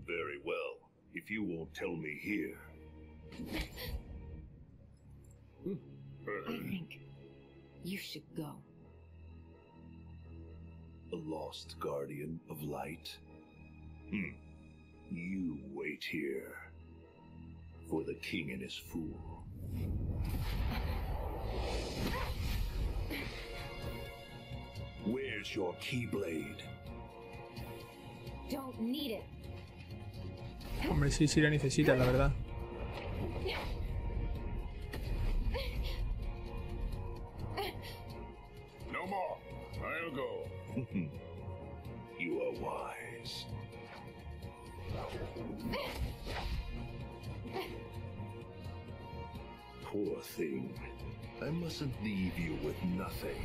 Very well, if you won't tell me here. I think you should go. A lost guardian of light? Hmm. You wait here for the king and his fool. Where's your keyblade? Don't need it. Hombre, sí, sí la necesita, la verdad. No more. I'll go. You are wise. Poor thing. I mustn't leave you with nothing.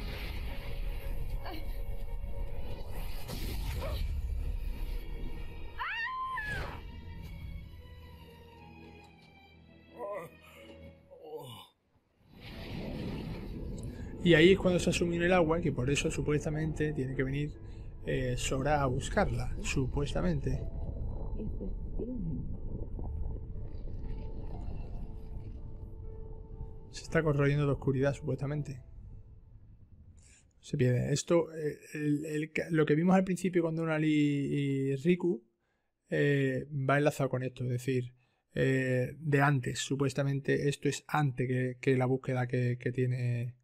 Y ahí es cuando se asume el agua, que por eso supuestamente tiene que venir eh, Sora a buscarla, supuestamente. Se está corroyendo de oscuridad, supuestamente. Se pierde. Esto, el, el, lo que vimos al principio con Donald y, y Rikku, eh, va enlazado con esto. Es decir, eh, de antes. Supuestamente esto es antes que, que la búsqueda que, que tiene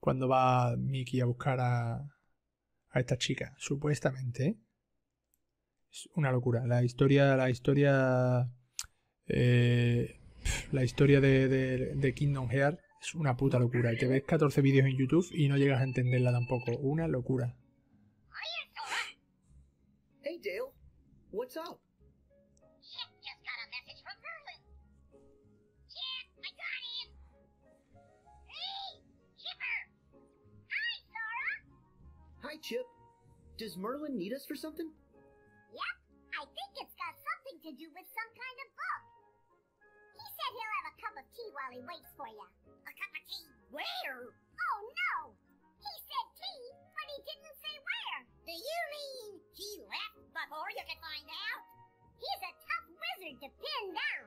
cuando va Mickey a buscar a, a esta chica. Supuestamente, ¿eh? Es una locura. La historia... La historia... Eh, la historia de, de, de Kingdom Hearts es una puta locura. Y te ves catorce vídeos en YouTube y no llegas a entenderla tampoco. Una locura. Hey Dale, what's up? Chip just got a message from Merlin. Chip, I got him. Hey, Chipper. Hi, Sora. Hi, Chip. Does Merlin need us for something? Yep, I think it's got something to do with some kind of book. He said he'll have a cup of tea while he waits for you. A cup of tea where? Oh no! He said tea, but he didn't say where. Do you mean he left before you could find out? He's a tough wizard to pin down.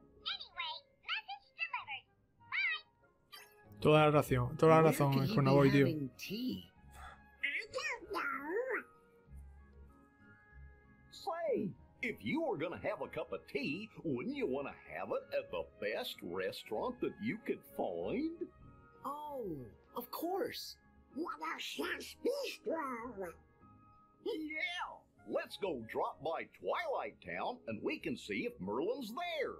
Anyway, message delivered. Bye! Toda la razón, toda la razón, es con voy, tío. Tea? I don't know. Play! If you were going to have a cup of tea, wouldn't you want to have it at the best restaurant that you could find? Oh, of course. Watershaw's Bistro. Yeah, let's go drop by Twilight Town and we can see if Merlin's there.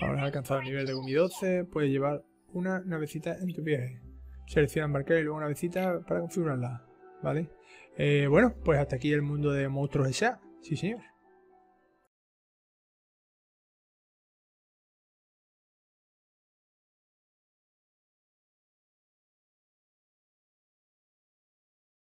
Ahora has alcanzado el nivel de Gumi doce, puedes llevar una navecita en tu viaje. Selecciona embarcar y luego una navecita para configurarla, ¿vale? Eh, bueno, pues hasta aquí el mundo de Monstruos S A. Sí, señor.